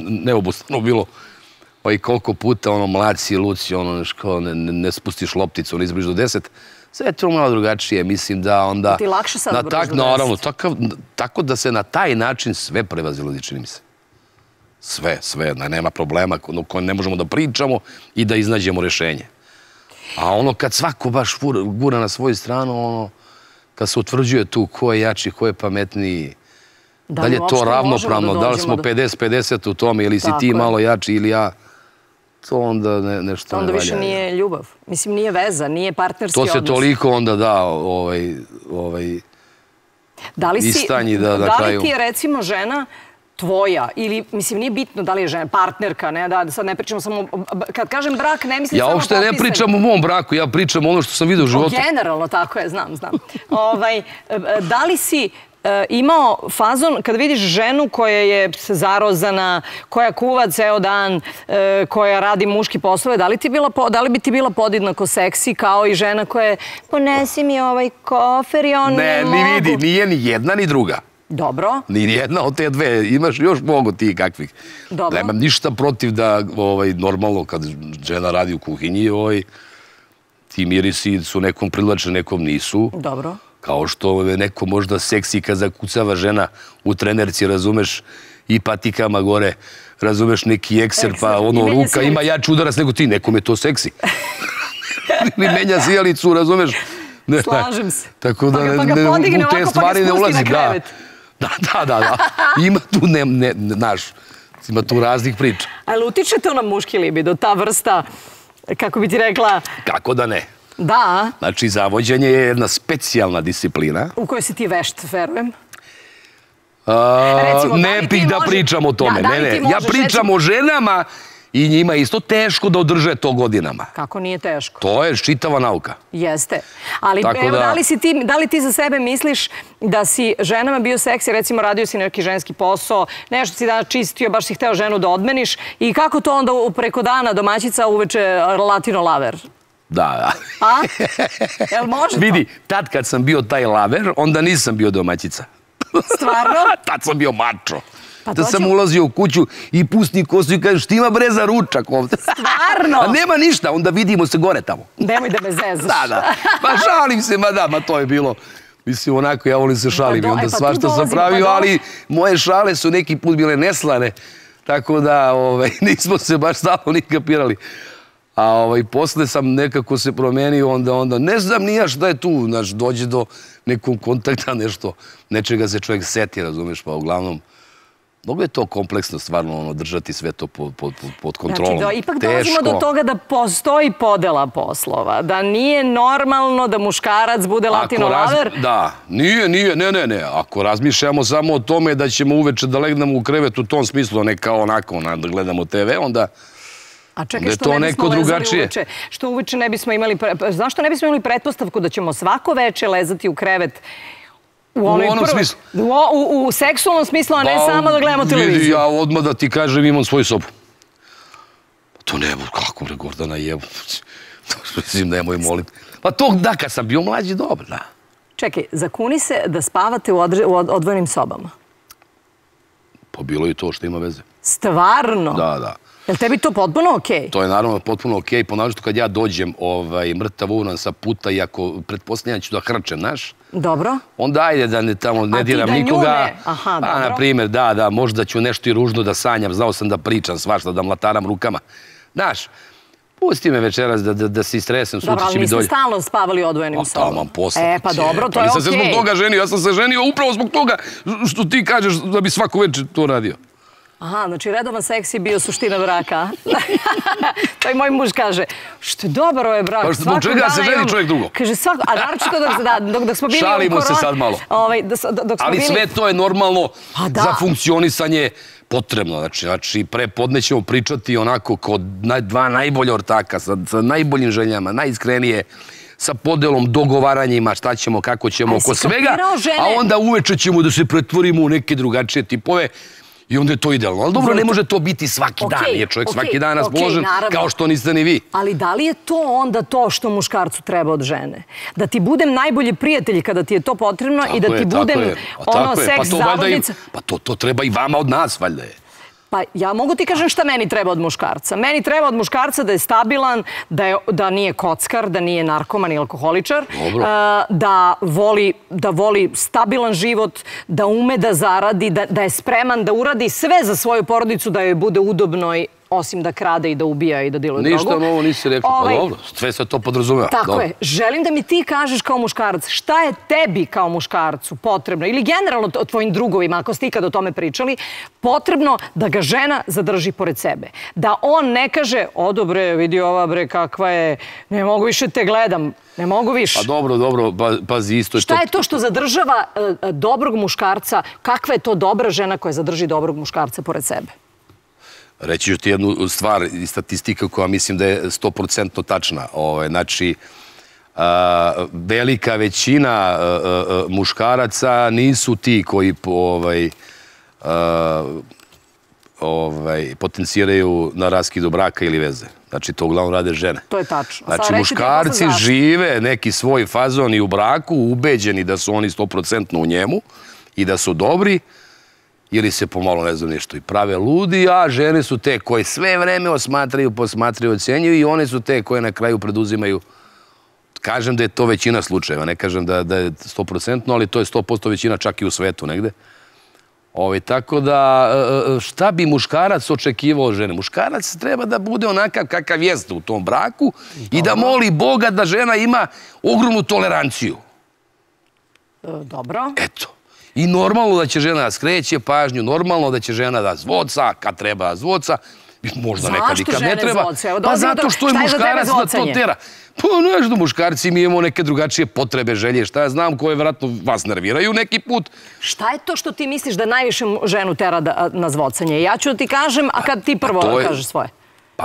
neobustavno bilo. Pa i koliko puta, ono, mlaci, luci, ono, ne spustiš lopticu, ono, izbriš do deset. Sve je to malo drugačije, mislim da onda... Ti lakše sad izbriš do deset. Naravno, tako da se na taj način sve prevazilo, čini mi se. Sve, sve, nema problema koje ne možemo da pričamo i da iznađemo rešenje. A ono, kad svako baš gura na svoju stranu, ono, kad se utvrđuje tu ko je jači, ko je pametniji, da li je to ravnopravno, da li smo pedeset pedeset u tome, ili si ti malo jači ili ja, to onda nešto ne valja. Onda više nije ljubav. Mislim, nije veza, nije partnerski odnos. To se toliko onda da, istanji da kraju. Da li ti je, recimo, žena... tvoja, ili, mislim, nije bitno da li je žena, partnerka, ne, da sad ne pričamo samo, kad kažem brak, ne mislim samo... Ja uopšte ne pričam o mom braku, ja pričam ono što sam vidio u životu. Generalno, tako je, znam, znam. Da li si imao fazon, kada vidiš ženu koja je zarozana, koja kuva ceo dan, koja radi muški poslove, da li bi ti bila podjednako seksi kao i žena koja je, ponesi mi ovaj kofer i onu ne mogu? Ne, ni vidi, nije ni jedna ni druga. Dobro. Ni jedna od te dve, imaš još mnogo ti kakvih. Dobro. Nemam ništa protiv da, normalno, kad žena radi u kuhinji, ti mirisi su nekom privlačni, nekom nisu. Dobro. Kao što neko možda seksi kad zakucava žena u trenerci, razumeš, i patikama gore, razumeš neki ekser, pa ono ruka ima jači udarac nego ti, nekom je to seksi. Ili menja sijalicu, razumeš. Slažem se. Tako da u te stvari ne ulazi. Da, da, da. Ima tu, znaš, ima tu raznih priča. Ali utiče to na muški libido, ta vrsta, kako bi ti rekla... Kako da ne? Da. Znači, zavođenje je jedna specijalna disciplina. U kojoj si ti vešt, verujem. Ne bih da pričam o tome. Ja pričam o ženama i njima je isto teško da održe to godinama. Kako nije teško? To je čitava nauka. Jeste. Ali da li ti za sebe misliš da si ženama bio seksi, recimo radio si neki ženski posao, nešto si danas čistio, baš si hteo ženu da odmeniš, i kako to onda preko dana domaćica, uveče latino laver? Da, da. A? Jel može to? Vidi, tad kad sam bio taj laver, onda nisam bio domaćica. Stvarno? Tad sam bio mačo. Da sam ulazio u kuću i pusti kosu i kažeš, ti ima bre za ručak ovde. Stvarno? A nema ništa, onda vidimo se gore tamo. Nemoj da me zezaš. Da, da. Pa šalim se, ma da, ma to je bilo. Mislim, onako, ja volim se šalim i onda svašta sam pravio, ali moje šale su neki put bile neslane, tako da nismo se baš stalno ni kapirali. A posle sam nekako se promenio, onda, onda, ne znam ni ja šta je tu, znaš, dođe do nekog kontakta, nešto, nečega se čovjek seti, razumeš, pa uglavnom... Mnogo je to kompleksno, stvarno, držati sve to pod kontrolom. Znači, ipak dolazimo do toga da postoji podela poslova, da nije normalno da muškarac bude latino laver. Da, nije, nije, ne, ne, ne. Ako razmišljamo samo o tome da ćemo uveče da legnemo u krevet u tom smislu, ne kao onako, da gledamo te ve, onda... A čekaj, što ne bismo lezali uveče? Što uveče ne bismo imali... Zašto ne bismo imali pretpostavku da ćemo svako veče lezati u krevet? U onom smislu. U seksualnom smislu, a ne samo da gledamo televiziju. Ja odmah da ti kažem, imam svoju sobu. To ne, kako ne, Gordana, jevo. Nemoj, molim. Pa to da, kad sam bio mlađi, dobro, da. Čekaj, zakuni se da spavate u odvojenim sobama. Pa bilo i to što ima veze. Stvarno? Da, da. Je li tebi to potpuno okej? To je naravno potpuno okej, ponažno kad ja dođem mrtav uran sa puta i ako pretpostavljam ću da hrčem, znaš? Dobro. Onda ajde da tamo ne diram nikoga. Aha, dobro. A, na primjer, da, da, možda ću nešto i ružno da sanjam, znao sam da pričam svašta, da mlataram rukama. Znaš, pusti me večeras da se istresem, sutra će mi dođe. Dobro, ali niste stalno spavali odvojenim sobom. A tamo, posla. E, pa dobro, to je okej. Ali sam se zbog toga ženio, ja sam se ženio upravo zbog toga što ti kažeš da bi svako večer to radio. Aha, znači redovan seks je bio suština braka. To i moj muž kaže, što dobro je brak. Pa što zbog čega se želi čovjek drugo? Kaže svako, a naravno dok smo bili u koroni... Šalimo se sad malo. Ali sve to je normalno za funkcionisanje potrebno. Znači, prepodne ćemo pričati onako kao dva najbolja ortaka, sa najboljim željama, najiskrenije, sa podelom, dogovaranjima, šta ćemo, kako ćemo, oko svega, a onda uveče ćemo da se pretvorimo u neke drugačije tipove i onda je to idealno. Ali dobro, ne može to biti svaki dan, jer čovjek svaki dan raspoložen, kao što niste ni vi. Ali da li je to onda to što muškarcu treba od žene? Da ti budem najbolji prijatelj kada ti je to potrebno i da ti budem ono seks zavodnica? Pa to treba i vama od nas, valjda je. Pa ja mogu ti kažem šta meni treba od muškarca. Meni treba od muškarca da je stabilan, da nije kockar, da nije narkoman i alkoholičar, da voli stabilan život, da ume da zaradi, da je spreman da uradi sve za svoju porodicu, da joj bude udobno i osim da krade i da ubija i da diluje drogu. Ništa novo nisi rekla, pa dobro, sve se to podrazumeva. Tako je, želim da mi ti kažeš kao muškarac, šta je tebi kao muškarcu potrebno, ili generalno tvojim drugovima, ako ste ikad o tome pričali, potrebno da ga žena zadrži pored sebe. Da on ne kaže, o dobre, vidi ova bre, kakva je, ne mogu više te gledam, ne mogu više. Pa dobro, dobro, pazi isto. Šta je to što zadržava dobrog muškarca, kakva je to dobra žena koja zadrži dobrog muškarca pored sebe? Reći ću ti jednu stvar i statistika koja mislim da je sto posto tačna. Znači, velika većina muškaraca nisu ti koji potenciraju na raskidu braka ili veze. Znači, to uglavnom rade žene. To je tačno. Znači, muškarci žive neki svoj fazon i u braku, ubeđeni da su oni sto posto u njemu i da su dobri, ili se pomalo ne znam nešto i prave ludi, a žene su te koje sve vreme osmatraju, posmatraju, ocenjuju i one su te koje na kraju preduzimaju. Kažem da je to većina slučajeva, ne kažem da je sto posto, ali to je sto posto većina čak i u svetu negde. Tako da, šta bi muškarac očekivao žene? Muškarac treba da bude onakav kakav jeste u tom braku i da moli Boga da žena ima ogromnu toleranciju. Dobro. Eto. I normalno da će žena da skreće pažnju, normalno da će žena da zvoca, kad treba da zvoca, možda nekad i kad ne treba. Pa zato što je muškarac da to tera. Pa nešto, muškarci mi imamo neke drugačije potrebe, želje, šta ja znam, koje vjerojatno vas nerviraju neki put. Šta je to što ti misliš da najviše ženu tera na zvocanje? Ja ću ti kažem, a kad ti prvo kažeš svoje.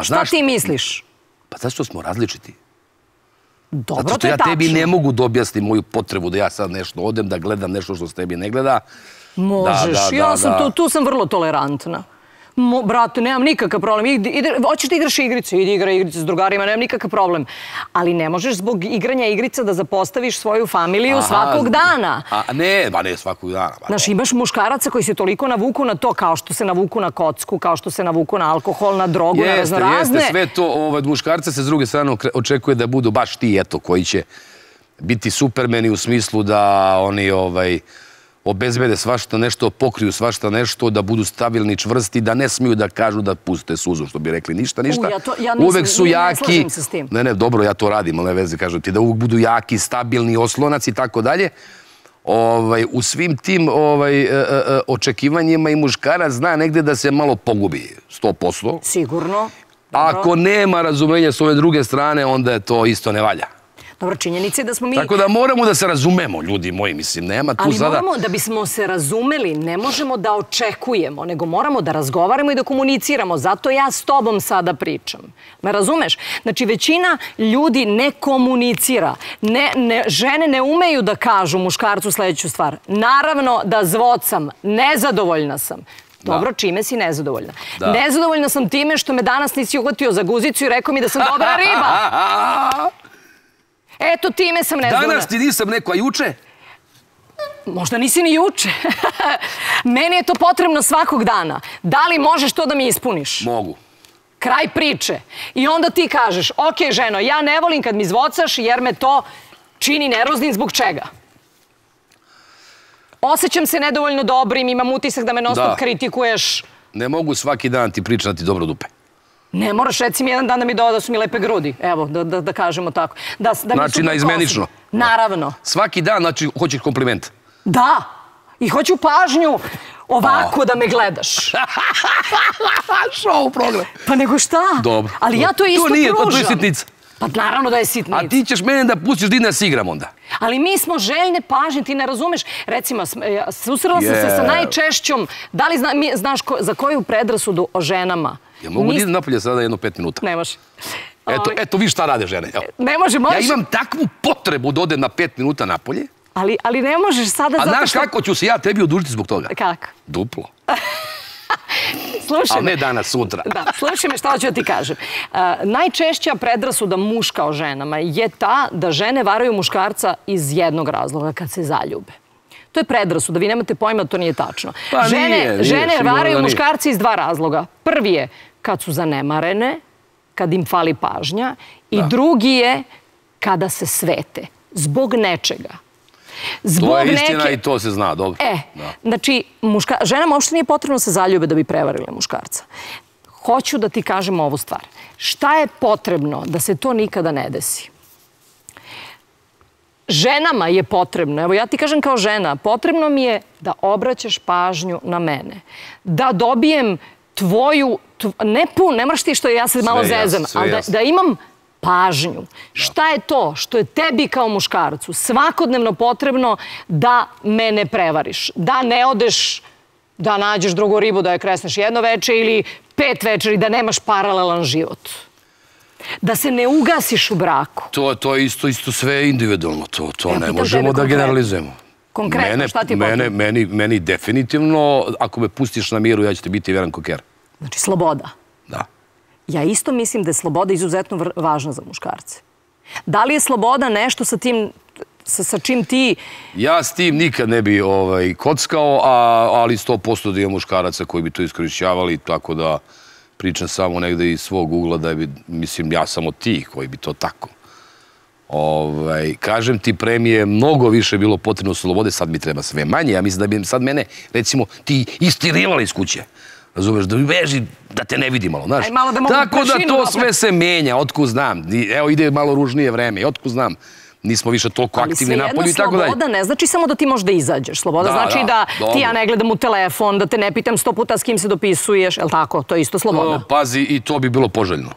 Šta ti misliš? Pa zašto smo različiti? Zato što ja tebi ne mogu da objasnim moju potrebu da ja sad nešto odem, da gledam nešto što s tebi ne gleda. Možeš, ja sam tu vrlo tolerantna. Brate, nemam nikakav problem. Hoćeš da igraš igrice, idi igra igrice s drugarima, nemam nikakav problem. Ali ne možeš zbog igranja igrica da zapostaviš svoju familiju svakog dana. Ne, ba ne svakog dana. Znaš, imaš muškaraca koji se toliko navuku na to, kao što se navuku na kocku, kao što se navuku na alkohol, na drogu, na raznorazne. Jeste, jeste, sve to od muškarca se s druge strane očekuje da budu baš ti, eto, koji će biti supermeni u smislu da oni, ovaj... obezbede svašta nešto, pokriju svašta nešto, da budu stabilni, čvrsti, da ne smiju da kažu da puste suzu, što bi rekli ništa, ništa. Uvek su jaki. Ne, ne, dobro, ja to radim, ali ne veze, kažem ti, da uvek budu jaki, stabilni, oslonac i tako dalje. U svim tim očekivanjima i muškarac zna negde da se malo pogubi, sto posto. Sigurno. Ako nema razumenja s ove druge strane, onda je to isto ne valja. Dobro, činjenica je da smo mi... Tako da moramo da se razumemo, ljudi moji, mislim, nema tu sada... Ali moramo, da bismo se razumeli, ne možemo da očekujemo, nego moramo da razgovaramo i da komuniciramo. Zato ja s tobom sada pričam. Me razumeš? Znači, većina ljudi ne komunicira. Žene ne umeju da kažu muškarcu sledeću stvar. Naravno da zvocam, nezadovoljna sam. Dobro, čime si nezadovoljna? Nezadovoljna sam time što me danas nisi uhvatio za guzicu i rekao mi da sam dobra riba. Eto, time sam nezadovoljna. Danas ti nisam neko, a juče? Možda nisi ni juče. Meni je to potrebno svakog dana. Da li možeš to da mi ispuniš? Mogu. Kraj priče. I onda ti kažeš, ok, ženo, ja ne volim kad mi zvocaš jer me to čini nervoznim, zbog čega? Osjećam se nedovoljno dobrim, imam utisak da me non stop kritikuješ. Ne mogu svaki dan ti pričati da ti dobro dupe. Ne moraš, recimo, jedan dan da mi doda da su mi lepe grudi. Evo, da kažemo tako. Znači, naizmenično. Naravno. Svaki dan, znači, hoćeš kompliment. Da. I hoću pažnju ovako da me gledaš. Šao problem. Pa nego šta? Dobro. Ali ja to isto pružam. To nije, to je sitnica. Pa naravno da je sitnica. A ti ćeš mene da pustiš da nas igram onda. ali mi smo željne pažnje, ti ne razumeš. Recimo, susrela sam se sa najčešćom, da li znaš za koju predrasudu o ženama? Ja mogu da idem napolje sada jedno pet minuta. Ne može. Eto, vi šta rade žene. Ne može, može. Ja imam takvu potrebu da odem na pet minuta napolje. Ali ne možeš sada... A znaš kako ću se ja tebi odužiti zbog toga? Kako? Duplo. A ne danas, sutra. Da, slušaj me šta ću ti kažem. Najčešća predrasuda muška o ženama je ta da žene varaju muškarca iz jednog razloga, kad se zaljube. To je predrasuda, vi nemate pojma, to nije tačno. Žene varaju muškarci iz dva razloga. Prvi je kad su zanemarene, kad im fali pažnja, i drugi je kada se svete. Zbog nečega. To je istina i to se zna, dobro. E, znači, ženama uopšte nije potrebno se zaljube da bi prevarile muškarca. Hoću da ti kažem ovu stvar. Šta je potrebno da se to nikada ne desi? Ženama je potrebno, evo ja ti kažem kao žena, potrebno mi je da obraćaš pažnju na mene. Da dobijem tvoju, ne pun, ne mrš ti što ja se malo zezam, ali da imam pažnju. Šta je to što je tebi kao muškarcu svakodnevno potrebno da me ne prevariš, da ne odeš, da nađeš drugu ribu, da je kresneš jedno veče ili pet večeri, da nemaš paralelan život. Da se ne ugasiš u braku. To je isto sve individualno, to ne možemo da generalizujemo. Konkretno, šta ti potrebno? Meni definitivno, ako me pustiš na miru, ja ću ti biti veran koker. Znači, sloboda. Da. Ja isto mislim da je sloboda izuzetno važna za muškarce. Da li je sloboda nešto sa čim ti... Ja s tim nikad ne bi kockao, ali sto posto da ima muškaraca koji bi to iskorišćavali, tako da pričam samo negde iz svog ugla da bi, mislim, ja sam od tih koji bi to tako. Kažem ti, premije mnogo više bilo potrebno slobode, sad mi treba sve manje. Ja mislim da bi sad mene, recimo, ti istirirala iz kuće. Razumeš, da beži, da te ne vidi malo, znaš. Tako da to sve se menja, otko znam. Evo, ide malo ružnije vreme, otko znam. Nismo više toliko aktivni napolju i tako dalje. Ali sloboda ne znači samo da ti možda izađeš. Sloboda znači da ti ja ne gledam u telefon, da te ne pitam sto puta s kim se dopisuješ, je li tako? To je isto sloboda. Pazi, i to bi bilo poželjno.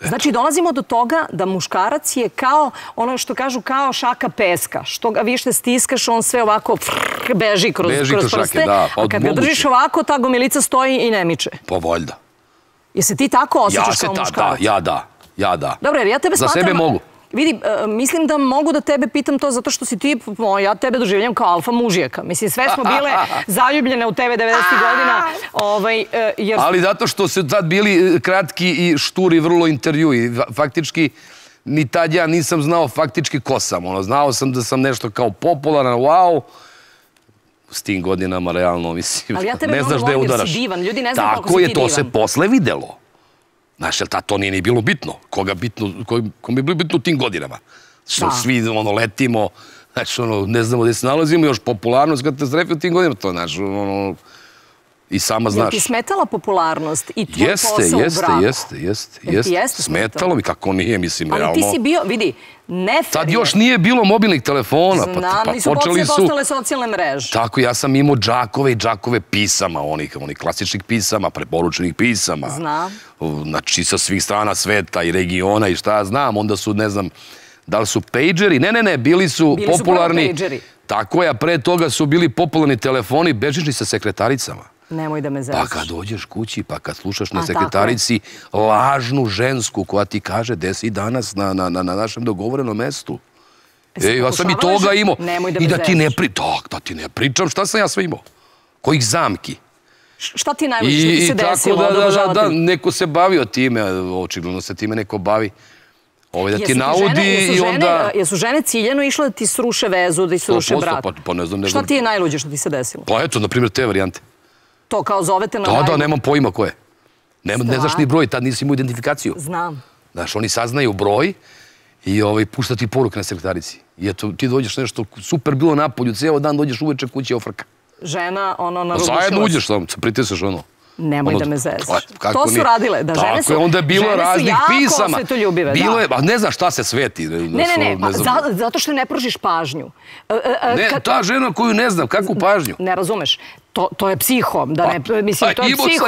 Znači, dolazimo do toga da muškarac je kao, ono što kažu, kao šaka peska. Što ga više stiskaš, on sve ovako frrr, beži kroz, beži kroz, kroz šake, prste. Da, pa a kad ga držiš ovako, ta gomilica stoji i ne miče. Pa valjda. Jesi ti tako osjećaš ja kao ta, muškarac? Da, ja da, ja da. Dobre, ja tebe smatram... Za sebe mogu. Vidi, mislim da mogu da tebe pitam to zato što si ti, ja tebe doživljam kao alfa mužijaka. Mislim, sve smo bile zaljubljene u tebe devedesetih godina. Ali zato što su tad bili kratki i šturi vrlo intervjui. Faktički, ni tad ja nisam znao faktički ko sam. Znao sam da sam nešto kao popularan, wow. S tim godinama, realno, mislim, ne znaš gde udaraš. Ali ja tebe mnogo volim jer si divan. Ljudi ne znam kako si ti divan. Tako je, to se posle videlo. Znaš, jel ta, to nije ni bilo bitno. Koga bitno, kom je bilo bitno u tim godinama. Što svi, ono, letimo, znaš, ono, ne znamo gde se nalazimo, još popularnost kad te srefi u tim godinama, to, znaš, ono, i sama znaš. Jel ti smetala popularnost i tvoj posao u braku? Jeste, jeste, jeste. Smetalo mi, kako nije, mislim, realno. Ali ti si bio, vidi, nefer. Tad još nije bilo mobilnih telefona. Znam, nisu postale socijalne mreže. Tako, ja sam imao džakove i džakove pisama, onih klasičnih pisama, preporučenih pisama. Znam. Znači, sa svih strana sveta i regiona i šta ja znam. Onda su, ne znam, da li su pejđeri? Ne, ne, ne, bili su popularni. Bili su prvo pejđeri. Tako je, a pre toga su bili popularni telefoni bežični sa sekretaricama. Nemoj da me zaviš. Pa kad dođeš kući, pa kad slušaš na sekretarici lažnu žensku koja ti kaže gde si danas na našem dogovorenom mestu. Ej, ja sam i toga imao. I da ti ne pričam šta sam ja sve imao. Kojih zamki. Šta ti najviše se desilo? Da, da, neko se bavio time, očigledno se time neko bavi. Da ti naudi i onda... Jesu žene ciljeno išle da ti sruše vezu, da ti sruše brak? Šta ti je najluđe što ti se desilo? Pa eto, na primjer, te varijante. To kao zovete na... Da, da, nemam pojma ko je. Ne znaš ni broj, tad nisi imao identifikaciju. Znam. Znaš, oni saznaju broj i pušta ti poruke na sekretarici. I eto, ti dođeš nešto super bilo napolju, cijel dan dođeš uveče kući i ofrka. Žena, ono, narugušila se. Zajedno uđeš tamo, pritisneš ono. Nemoj da me zezeš. To su radile. Tako je, onda je bilo raznih pisama. Žene su jako osvetoljubive. Bilo je, ne znaš šta se sveti. Ne, ne, ne, zato što ne pružiš pažnju. Ne, ta žena koju ne znam, kakvu pažnju? Ne razumeš. To je psiho. Mislim, to je psiho.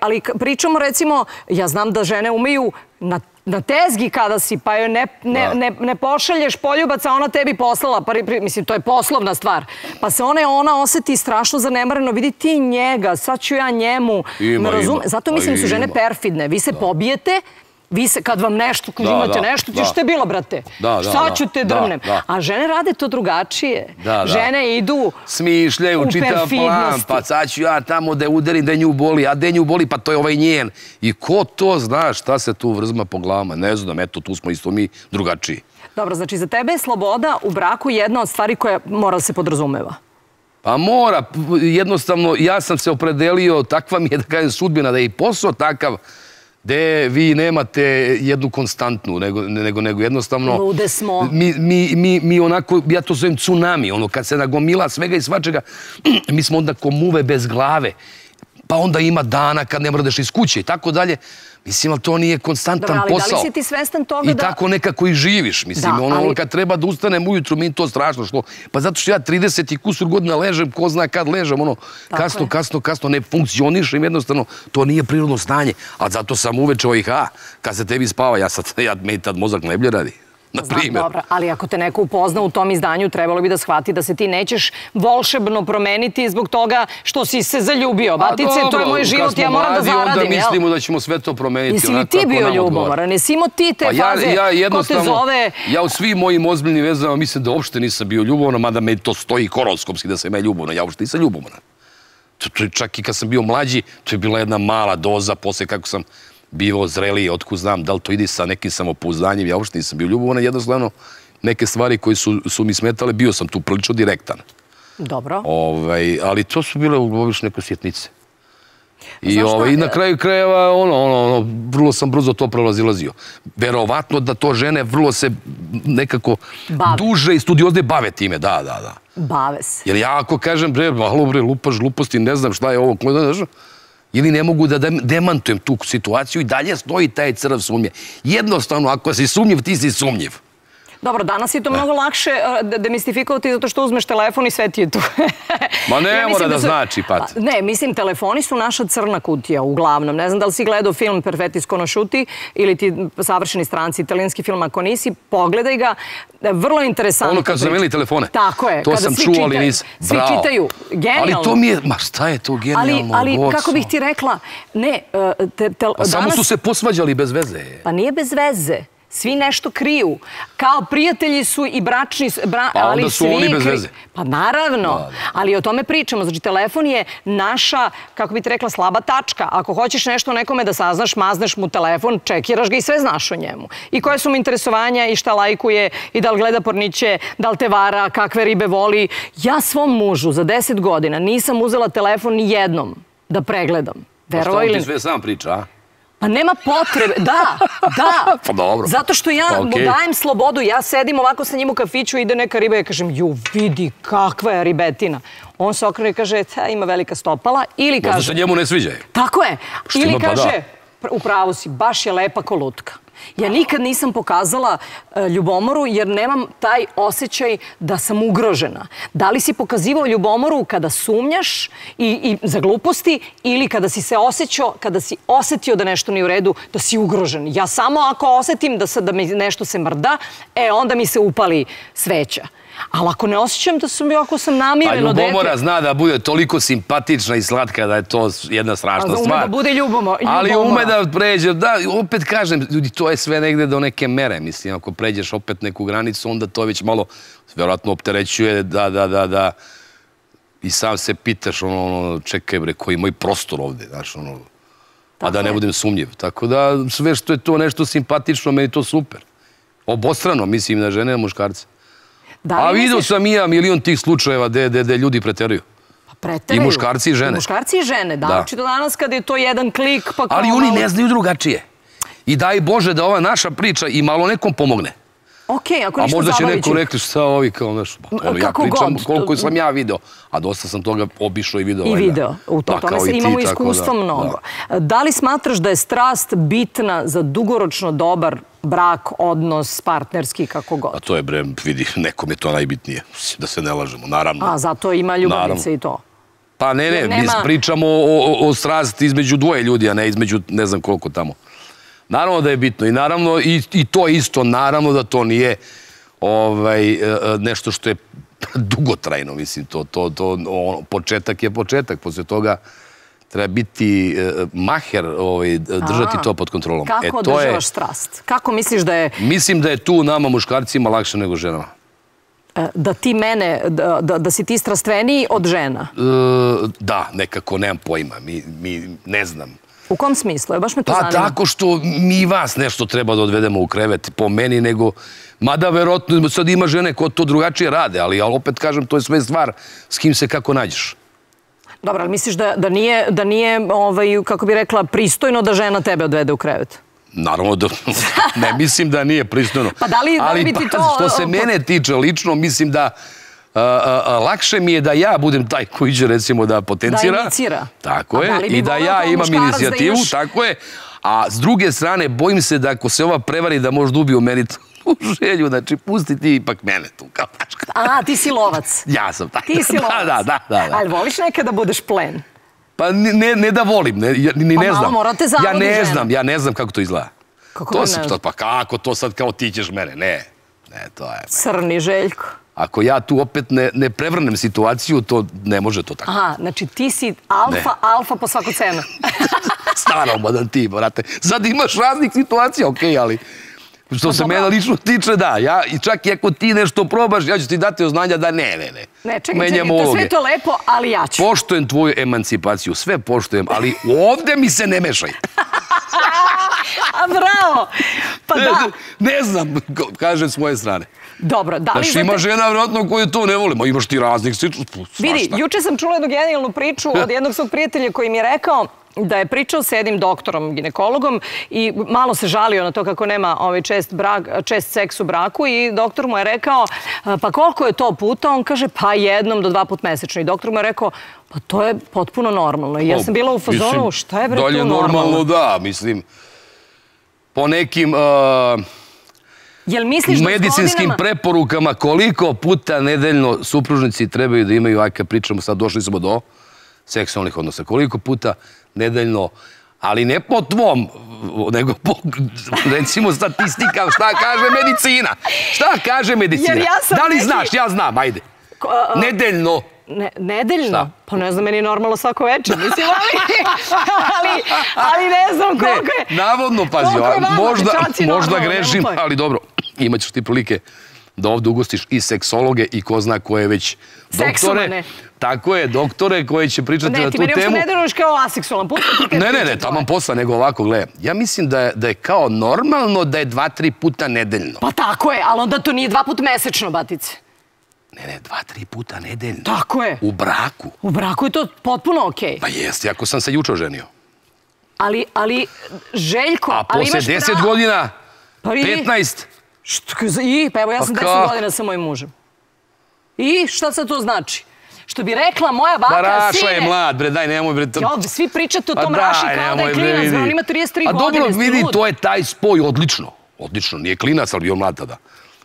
Ali pričamo, recimo, ja znam da žene umeju na na tezgi kada si, pa joj ne pošalješ poljubac, a ona tebi poslala, mislim, to je poslovna stvar. Pa se ona oseti strašno zanemareno, vidi ti njega, sad ću ja njemu. Zato mislim su žene perfidne. Vi se pobijete, vi se, kad vam nešto, kad imate nešto, ti što je bilo, brate? Šta ću te drvnem? A žene rade to drugačije. Žene idu smišljaju, čitav plan, pa sad ću ja tamo da je uderim, da nju boli, a da nju boli, pa to je ovaj njen. I ko to zna šta se tu vrzma po glavama? Ne znam, eto, tu smo isto mi drugačiji. Dobro, znači za tebe je sloboda u braku jedna od stvari koja mora da se podrazumeva. Pa mora, jednostavno, ja sam se opredelio, takva mi je, da kažem, sudbina, da je i posao takav, gde vi nemate jednu konstantnu, nego jednostavno... Lude smo. Mi onako, ja to zovem tsunami, ono, kad se nagomila svega i svačega, mi smo onda ko muve bez glave, pa onda ima dana kad ne mrdeš iz kuće i tako dalje. Mislim, ali to nije konstantan posao. Da li si ti svestan toga da... I tako nekako i živiš, mislim. Ono, kad treba da ustanem ujutru, mi je to strašno što... Pa zato što ja trideset i kusur godina ležem, ko zna kad ležem, ono, kasno, kasno, kasno, ne funkcionišem, jednostavno, to nije prirodno stanje. A zato sam uveče ovih, a, kad se tebi spava, ja sad, ja, meni tad mozak najbolje radi. Dobro, ali ako te neko upozna u tom izdanju, trebalo bi da shvati da se ti nećeš volšebno promeniti zbog toga što si se zaljubio. Batice, to je moj život, ja moram da zaradim. Onda mislimo da ćemo sve to promeniti. Jesi li ti bio ljubomoran? Jesi imao ti te faze ko te zove? Ja u svim mojim ozbiljnim vezama mislim da uopšte nisam bio ljubomoran, mada me to stoji horoskopski da sam ja ljubomoran. Ja uopšte nisam ljubomoran. Čak i kad sam bio mlađi, to je bila jedna mala doza, posle kako sam... bio zreliji, otkud znam, da li to ide sa nekim samopouzdanjem, ja uopšte nisam bio ljubomoran, jednostavno neke stvari koje su mi smetale, bio sam tu prilično direktan. Dobro. Ali to su bile obično neke sitnice. I na kraju krajeva, ono, vrlo sam brzo to prelazilazio. Verovatno da to žene vrlo se nekako duže i studiozne bave time, da, da, da. Bave se. Jer ja ako kažem, bre, malo bre, lupaš, gluposti, ne znam šta je ovo, koji da znaš, ili ne mogu da demantujem tu situaciju i dalje stoji taj crv sumnje. Jednostavno, ako si sumnjiv, ti si sumnjiv. Dobro, danas je to mnogo lakše demistifikovati zato što uzmeš telefon i sve ti je tu. Ma ne mora da znači, Pat. Ne, mislim, telefoni su naša crna kutija, uglavnom. Ne znam da li si gledao film Perfetti sconosciuti ili ti Savršeni stranci, italijanski film, ako nisi, pogledaj ga. Vrlo interesantno. Ono kad su zamenili telefone. Tako je. To sam čuo, ali nisam. Svi čitaju. Genijalno. Ali to mi je, ma šta je to genijalno? Ali kako bih ti rekla, ne, danas... Samo su se posvađali bez veze. Pa nije bez veze. Svi nešto kriju. Kao prijatelji su i bračni... Pa onda su oni bez veze. Pa naravno. Ali o tome pričamo. Znači, telefon je naša, kako bi ti rekla, slaba tačka. Ako hoćeš nešto o nekome da saznaš, mazneš mu telefon, čekiraš ga i sve znaš o njemu. I koje su mu interesovanja i šta lajkuje i da li gleda porniće, da li te vara, kakve ribe voli. Ja svom mužu za deset godina nisam uzela telefon ni jednom da pregledam. Pa šta on ti sve sam priča, a? Pa nema potrebe, da, da, zato što ja mu dajem slobodu, ja sedim ovako sa njim u kafiću, ide neka riba i kažem, ju vidi kakva je ribetina. On se okrene i kaže, ima velika stopala, ili kaže... Možda se njemu ne sviđa. Tako je, ili kaže, upravo si, baš je lepa ko lutka. Ja nikad nisam pokazala ljubomoru jer nemam taj osjećaj da sam ugrožena. Da li si pokazivao ljubomoru kada sumnjaš i za gluposti ili kada si se osjećao, kada si osjetio da nešto nije u redu, da si ugrožen. Ja samo ako osjetim da mi nešto se mrda, e onda mi se upali sveća. Ali ako ne osjećam da sam, ako sam namireno dete... Pa ljubomora zna da bude toliko simpatična i slatka da je to jedna strašna stvar. Ume da bude ljubomora. Ali ume da pređe, da, opet kažem, ljudi, to je sve negde do neke mere, mislim, ako pređeš opet neku granicu, onda to već malo, verovatno, opterećuje, da, da, da, da, i sam se pitaš, ono, ono, čekaj, bre, koji je moj prostor ovde, znaš, ono, a da ne budem sumnjiv. Tako da, sve što je to nešto simpatično, meni to super. Obostrano, mislim, na žene i muškarce. A vidio sam i ja milion tih slučajeva gde ljudi preteruju. I muškarci i žene. I muškarci i žene, da. Znači do danas kada je to jedan klik pa kao... Ali oni ne znaju drugačije. I daj Bože da ova naša priča i malo nekom pomogne. Okej, ako ništa zabaviću. A možda će neko rekli šta ovi kao nešto. Ja pričam koliko sam ja video. A dosta sam toga obišao i video. I video. U tome se imamo iskustvo mnogo. Da li smatraš da je strast bitna za dugoročno dobar brak, odnos, partnerski, kako god? A to je, bre, vidi, nekom je to najbitnije, da se ne lažemo, naravno. A, zato ima ljubavnice i to? Pa ne, ne, mi pričamo o strasti između dvoje ljudi, a ne između ne znam koliko tamo. Naravno da je bitno i naravno i to isto, naravno da to nije nešto što je dugotrajno, mislim, početak je početak, posle toga treba biti maher, držati to pod kontrolom. Kako održavaš strast? Kako misliš da je... Mislim da je tu nama muškarcima lakše nego ženama. Da ti mene, da si ti strastveniji od žena? Da, nekako, nemam pojma, ne znam. U kom smislu? Baš me to zanima. Pa tako što mi vas nešto treba da odvedemo u krevet, po meni, nego... Mada, verovatno, sad ima žene ko to drugačije rade, ali opet kažem, to je sve stvar s kim se kako nađeš. Dobro, ali misliš da nije, kako bi rekla, pristojno da žena tebe odvede u krevet? Naravno, ne mislim da nije pristojno. Pa da li bi ti to... Ali što se mene tiče lično, mislim da lakše mi je da ja budem taj koji će, recimo, da potencira. Da inicira. Tako je. I da ja imam inicijativu, tako je. A s druge strane, bojim se da ako se ova prevari da možda ubiju meni tu želju, znači pusti ti ipak mene tu. A, ti si lovac. Ja sam tako. Ti si lovac. Da, da, da. Ali voliš nekada budeš plen? Pa ne da volim, ni ne znam. Ja ne znam, ja ne znam kako to izgleda. Kako ne znam? Pa kako to sad kao ti ćeš mene, ne. Crni Željko. Ako ja tu opet ne prevrnem situaciju, to ne može to tako. Aha, znači ti si alfa, alfa po svaku cenu. Staromodan ti, brate. Sad imaš raznih situacija, okej, ali... Što se mene lično tiče, da. Čak i ako ti nešto probaš, ja ću ti dati oznanja da ne, ne, ne. Ne, čekaj, čekaj, to sve je to lepo, ali ja ću. Poštujem tvoju emancipaciju, sve poštujem, ali ovde mi se ne mešaj. A bravo! Pa da. Ne znam, kažem s moje strane. Dobro, da li... Znaš, ima žena, vjerojatno, koju to ne volimo. Imaš ti raznih sličnih, svašta. Vidi, juče sam čula jednu genijalnu priču od jednog svog prijatelja koji mi je rekao da je pričao s jednim doktorom, ginekologom, i malo se žalio na to kako nema čest seks u braku, i doktor mu je rekao, pa koliko je to puta? On kaže, pa jednom do dva put mesečno. I doktor mu je rekao, pa to je potpuno normalno. I ja sam bila u fazonu, šta je bre to normalno? Dalje normalno, da, mislim, po nekim medicinskim preporukama, koliko puta nedeljno supružnici trebaju da imaju, aj kad pričamo, sad došli smo do seksualnih odnosa, koliko puta nedeljno, ali ne po tvom, nego po, recimo, statistika, šta kaže medicina. Šta kaže medicina? Da li znaš? Ja znam, ajde. Nedeljno. Nedeljno? Pa ne znam, meni je normalno svako večer, mislim, ali ne znam koliko je. Navodno, pazi, možda grešim, ali dobro, imaćeš ti prilike da ovde ugostiš i seksologe i ko zna koje već doktore. Tako je, doktore koje će pričati na tu temu. Ne, ti meni uopšte ne deluješ kao aseksualan. Ne, ne, ne, tamo posla, nego ovako, gle. Ja mislim da je kao normalno da je dva, tri puta nedeljno. Pa tako je, ali onda to nije dva put mesečno, batice. Ne, ne, dva, tri puta nedeljno. Tako je. U braku. U braku je to potpuno okej. Pa jeste, ako sam se juče oženio. Ali, ali, Željko, ali imaš pravo. A posle deset godina, petnaest... I, pa evo, ja sam deset godina sa mojim mužem. I, šta sad to znači? Što bi rekla moja baka, sine... Pa Raša je mlad, bre, daj, nemoj, bre... Svi pričate o tom Raši kao da je klinac, on ima trideset tri godine. A dobro, vidi, to je taj spoj, odlično. Odlično, nije klinac, ali bio mlad tada.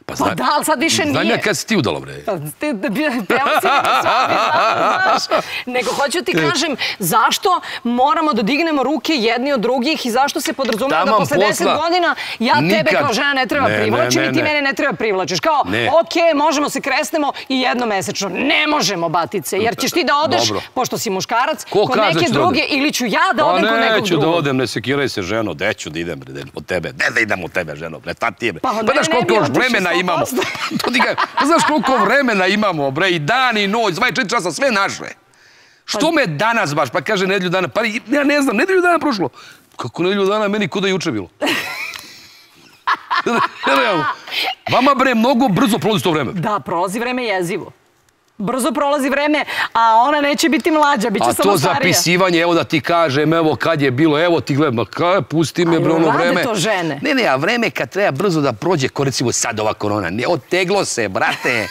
Pa da, ali sad više nije. Znam ja kada si ti udala, bre. Evo si neka svabi, znaš. Nego hoću ti kažem, zašto moramo da dignemo ruke jedni od drugih i zašto se podrazumijemo da posle deset godina ja tebe kao žena ne treba privlačim i ti mene ne treba privlačiš. Kao, okej, možemo se kresnemo i jednomesečno. Ne možemo, batice, jer ćeš ti da odeš, pošto si muškarac, kod neke druge, ili ću ja da odem kod nekog drugog. Pa neću da odem, ne sekiraj se, ženo, deću da idem od tebe. Ne da idem od tebe, ženo, bre, ta ti je, bre. imamo. Znaš koliko vremena imamo, bre, i dan i noć, dvadeset četiri časa, sve naše. Što me danas baš, pa kaže nedelju dana, pa ja ne znam, nedelju dana prošlo. Kako nedelju dana, meni kod je juče bilo. Vama, bre, mnogo brzo prolazi to vreme. Da, prolazi vreme jezivo. Brzo prolazi vreme, a ona neće biti mlađa, bit će samo starija. A to zapisivanje, evo da ti kažem, evo kad je bilo, evo ti gledam, pusti me bre ono vreme. Ali rade to žene. Ne, ne, a vreme kad treba brzo da prođe, ko recimo sad ova korona, ne, oteglo se, brate,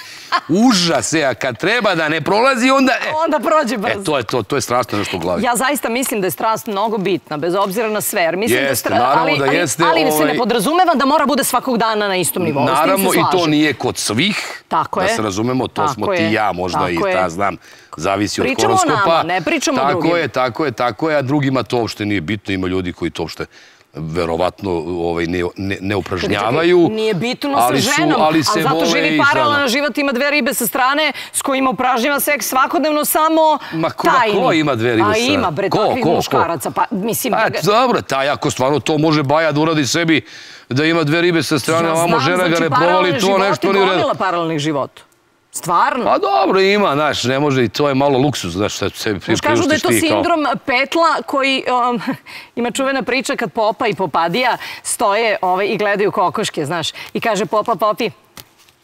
uža se, a kad treba da ne prolazi, onda... Onda prođe brzo. E, to je to, to je strašno nešto u glavi. Ja zaista mislim da je strast mnogo bitna, bez obzira na sve. Jeste, naravno da jeste... Ali se ne podrazumeva da mora bude svakog dana na istom nivou. Naravno, i to nije kod svih, da se razumemo, to smo ti ja možda i ta, znam, zavisi od horoskopa. Pričamo o nama, ne pričamo o drugima. Tako je, tako je, tako je, a drugima to uopšte nije bitno, ima ljudi koji to uopšte verovatno ne upražnjavaju. Nije bitno sa ženom, ali zato živi paralelno život, ima dve ribe sa strane s kojima upražnjava seks svakodnevno samo tajni. Ma ko ima dve ribe sa strane? A ima, bre, takvih muškaraca. Dobro, taj ako stvarno to može Baja da uradi sebi, da ima dve ribe sa strane, vamo žena ga ne provali, to nešto nije red. Znam, znači paralelni život je gomila paralelnih života. Stvarno? Pa dobro, ima, znaš, ne može i to je malo luksuz, znaš, šta ću sebi priuštiš ti. Kažu da je to sindrom petla koji, ima čuvena priča kad Popa i Popadija stoje i gledaju kokoške, znaš, i kaže Popa Popi,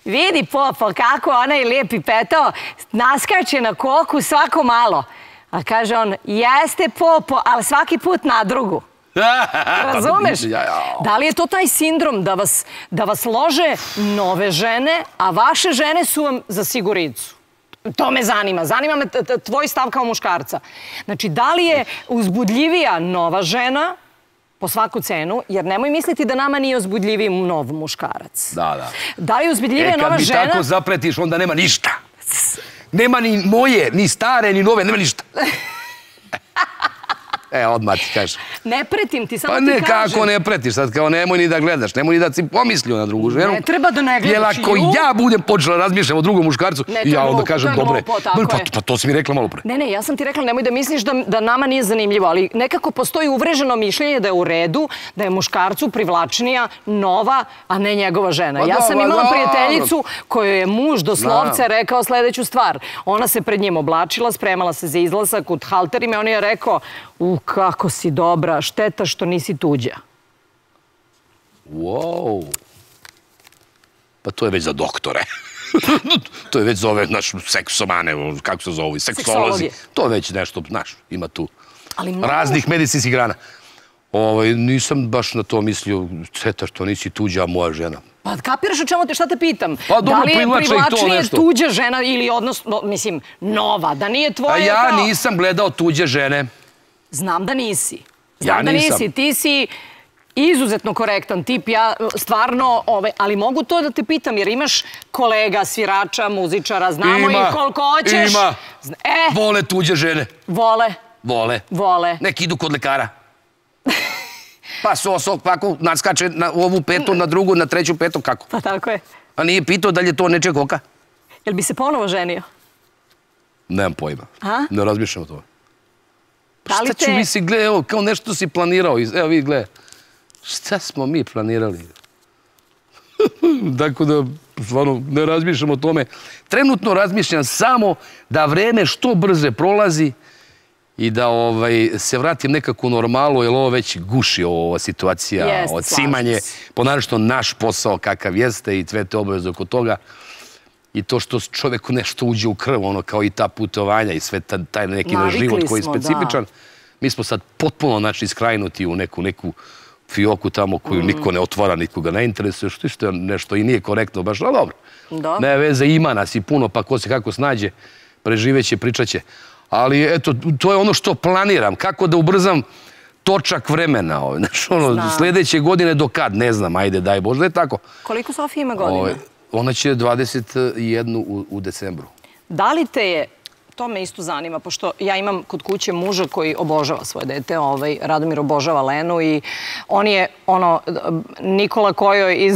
vidi Popa kako onaj lijepi petao, naskače na koku svako malo. A kaže on, jeste Popo, ali svaki put na drugu. Razumeš? Da li je to taj sindrom da vas lože nove žene, a vaše žene su vam za siguricu? To me zanima. Zanima me tvoj stav kao muškarca. Znači, da li je uzbudljivija nova žena po svaku cenu, jer nemoj misliti da nama nije uzbudljiviji nov muškarac. Da, da. Da li je uzbudljivija nova žena... E, kad mi tako zapretiš, onda nema ništa. Nema ni moje, ni stare, ni nove, nema ništa. E, odmah ti kažem. Ne pretim ti, samo ti kažem. Pa ne, kako ne pretiš sad, kao nemoj ni da gledaš, nemoj ni da si pomislio na drugu ženu. Ne, treba da ne gledaš ju. Jer ako ja budem počela razmišljati o drugom muškarcu, ja onda kažem, dobre, pa to si mi rekla malo pre. Ne, ne, ja sam ti rekla, nemoj da misliš da nama nije zanimljivo, ali nekako postoji uvreženo mišljenje da je u redu, da je muškarcu privlačnija, nova, a ne njegova žena. Ja sam imala prijateljicu kojoj je muž doslovce rekao sledeću stvar. Ona se pred njim oblačila, spremala se za izlazak u halterima, on je rekao: "U, kako si dobra, šteta što nisi tuđa." Wow. Pa to je već za doktore. To je već za ove, znaš, seksomane, kako se zovu, seksolozi. To je već nešto, znaš, ima tu raznih medicinskih grana. Nisam baš na to mislio, šteta što nisi tuđa, moja žena. Pa kapiraš o čemu te, šta te pitam? Da li je privlačnije tuđa žena ili odnosno, mislim, nova, da nije tvoja... A ja nisam gledao tuđe žene. Znam da nisi. Znam da nisi. Ti si izuzetno korektan tip. Ja stvarno, ali mogu to da te pitam, jer imaš kolega, svirača, muzičara, znamo ih koliko hoćeš. Ima, ima. Vole tuđe žene. Vole. Vole. Vole. Neki idu kod lekara. Pa sosok, ovako, naskače na ovu petu, na drugu, na treću petu, kako? Pa tako je. A nije pitao da li je to nečeg oka? Jel bi se ponovo ženio? Nemam pojma. Ne razmišljam o tome. Šta ću mi si gledati, evo, kao nešto si planirao, evo vi gledaj, šta smo mi planirali? Tako da, stvarno, ne razmišljam o tome. Trenutno razmišljam samo da vreme što brže prolazi i da se vratim nekako normalno, jer ovo već guši ova situacija, odcimanje, ponaročito naš posao kakav jeste i sve te obaveze oko toga. I to što čoveku nešto uđe u krv, ono kao i ta putovanja i sve taj neki život koji je specifičan. Mi smo sad potpuno, znači, skrajnuti u neku neku fioku tamo koju niko ne otvara, nikoga ne interesuje, što je nešto i nije korektno baš, ali dobro. Ne veze, ima nas i puno, pa ko se kako snađe, preživeće, pričaće. Ali eto, to je ono što planiram, kako da ubrzam točak vremena. Sljedeće godine do kad, ne znam, ajde, daj Bože, da je tako. Koliko Sofija ima godina? Ona će dvadeset jednu u decembru. Da li te je, to me isto zanima, pošto ja imam kod kuće muža koji obožava svoje dete, Radomir obožava Lenu i on je ono Nikola Kojoj iz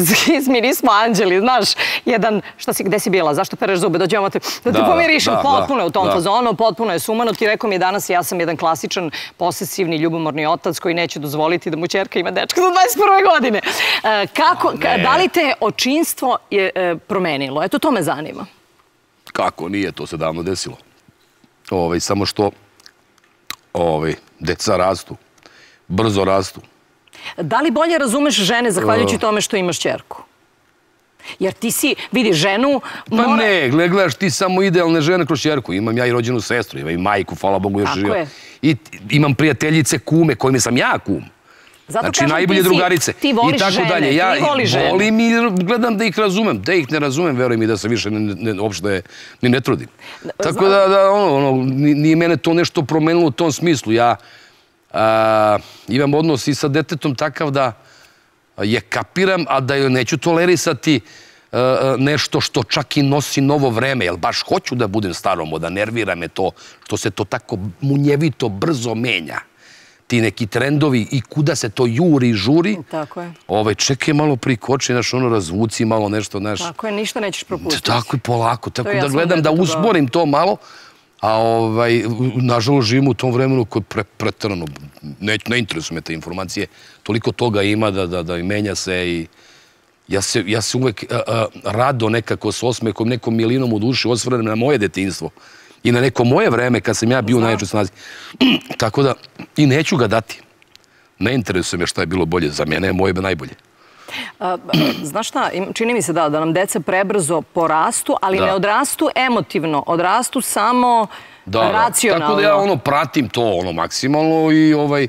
Mi nismo anđeli, znaš, jedan, šta si, gde si bila, zašto pereš zube, dođe ovamo te, da te pomirišem, potpuno je u tom fazonu, potpuno je sumano, ti rekao mi je danas, ja sam jedan klasičan, posesivni, ljubomorni otac koji neće dozvoliti da mu ćerka ima dečka do dvadeset prve godine. Kako, da li te očinstvo je promenilo? Eto, to me zanima. Kako nije, to se davno desilo. Samo što deca rastu, brzo rastu. Da li bolje razumeš žene zahvaljujući tome što imaš ćerku? Jer ti si, vidi, ženu... Pa ne, gledaš ti samo idealne žene kroz ćerku. Imam ja i rođenu sestru, imam i majku, hvala Bogu još živa. I imam prijateljice, kume, kojim sam ja kum. Znači, najbolje drugarice. Ti voliš žene, ti voliš žene. Ja volim i gledam da ih razumem. Da ih ne razumem, verujem i da se više uopšte ni ne trudim. Tako da, ono, nije mene to nešto promenilo u tom smislu. Ja imam odnos i sa detetom takav da je kapiram, a da joj neću tolerisati nešto što čak i nosi novo vreme, jer baš hoću da budem staromodan, nervira me to, što se to tako munjevito, brzo menja. ti neki trendovi i kuda se to juri i žuri. Tako je. Ovaj, čekaj malo prikoči, naš ono razvuci, malo nešto, naš... Tako je, ništa nećeš propustiti. Tako je, polako, tako da gledam da usporim to malo, a ovaj, nažalost živim u tom vremenu koje je pretrano, ne interesuju me te informacije, toliko toga ima da menja se i... Ja se uvek rado nekako s osmehom, nekom milinom u duši osvrnem na moje detinjstvo i na neko moje vreme kad sam ja bio u najjačoj snazi. Tako da, i neću ga dati. Ne interesuje me šta je bilo bolje za mene, moje bi najbolje. Znaš šta, čini mi se da nam deca prebrzo porastu, ali ne odrastu emotivno, odrastu samo racionalno. Tako da ja ono pratim to ono maksimalno i ovaj...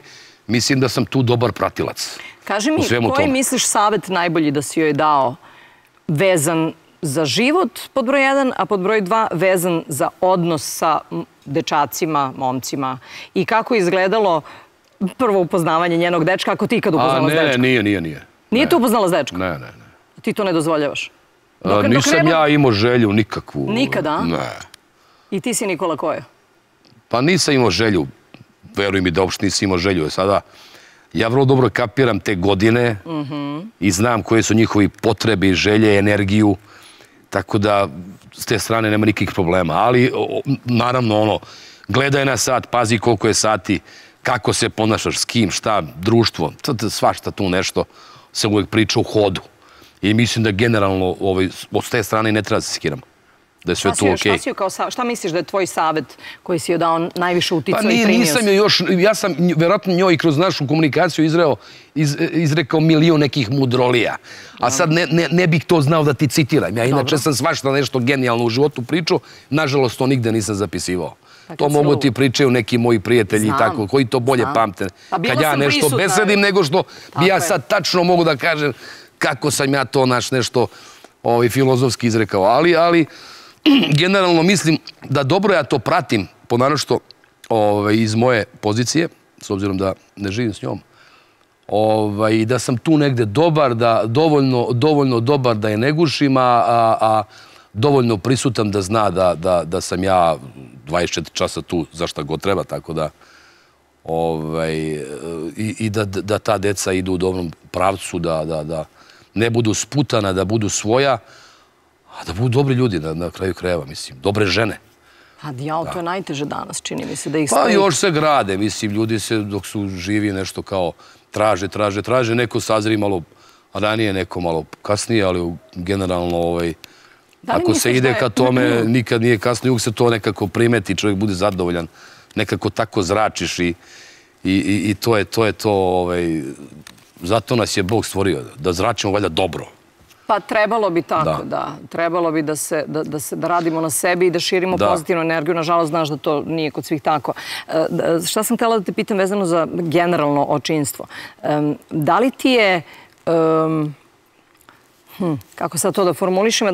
Mislim da sam tu dobar pratilac. Kaži mi, koji misliš savjet najbolji da si joj dao? Vezan za život, pod broj jedan, a pod broj dva, vezan za odnos sa dečacima, momcima. I kako je izgledalo prvo upoznavanje njenog dečka, ako ti ikad upoznala s dečkom? A ne, nije, nije, nije. Nije te upoznala s dečkom? Ne, ne, ne. Ti to ne dozvoljavaš? Nisam ja imao želju nikakvu. Nikada? Ne. I ti si Nikola koja? Pa nisam imao želju. Veruj mi da uopšte nisi imao želju. Sada, ja vrlo dobro kapiram te godine i znam koje su njihovi potrebe, želje, energiju, tako da s te strane nema nikakvih problema. Ali, naravno, ono, gledaj na sat, pazi koliko je sati, kako se ponašaš, s kim, šta, društvo, svašta tu nešto se uvek priča u hodu. I mislim da generalno od te strane ne treba da se skiramo. Da je sve to okej. Šta misliš da je tvoj savjet koji si joj dao najviše uticao i primio? Pa nisam joj još, ja sam verovatno njoj kroz našu komunikaciju izrekao milion nekih mudrolija. A sad ne bih to znao da ti citiram. Ja inače sam svašta nešto genijalno u životu pričao, nažalost to nigde nisam zapisivao. To mogu ti pričaju neki moji prijatelji i tako, koji to bolje pamte. Kad ja nešto besedim nego što bi ja sad tačno mogu da kažem kako sam ja to naš nešto filozofski izrekao. Ali... Generalno mislim da dobro ja to pratim, naravno što iz moje pozicije, s obzirom da ne živim s njom, i da sam tu negde dobar, dovoljno dobar da je ne gušim, a dovoljno prisutan da zna da sam ja dvadeset četiri časa tu za šta god treba, tako da i da ta deca idu u dobrom pravcu, da ne budu sputana, da budu svoja, a da budu dobri ljudi na kraju krajeva, mislim, dobre žene. Pa, jao, to je najteže danas, čini mi se da ih... Pa, još se grade, mislim, ljudi se dok su živi nešto kao traže, traže, traže, neko sazri malo ranije, neko malo kasnije, ali generalno, ako se ide ka tome, nikad nije kasnije, uvijek se to nekako primeti, čovjek bude zadovoljan, nekako tako zračiš i to je to, zato nas je Bog stvorio, da zračimo valjda dobro. Pa trebalo bi tako, da. Trebalo bi da radimo na sebi i da širimo pozitivnu energiju. Nažalost, znaš da to nije kod svih tako. Šta sam htjela da te pitam vezano za generalno očinstvo? Da li ti je... Kako sad to da formulišem?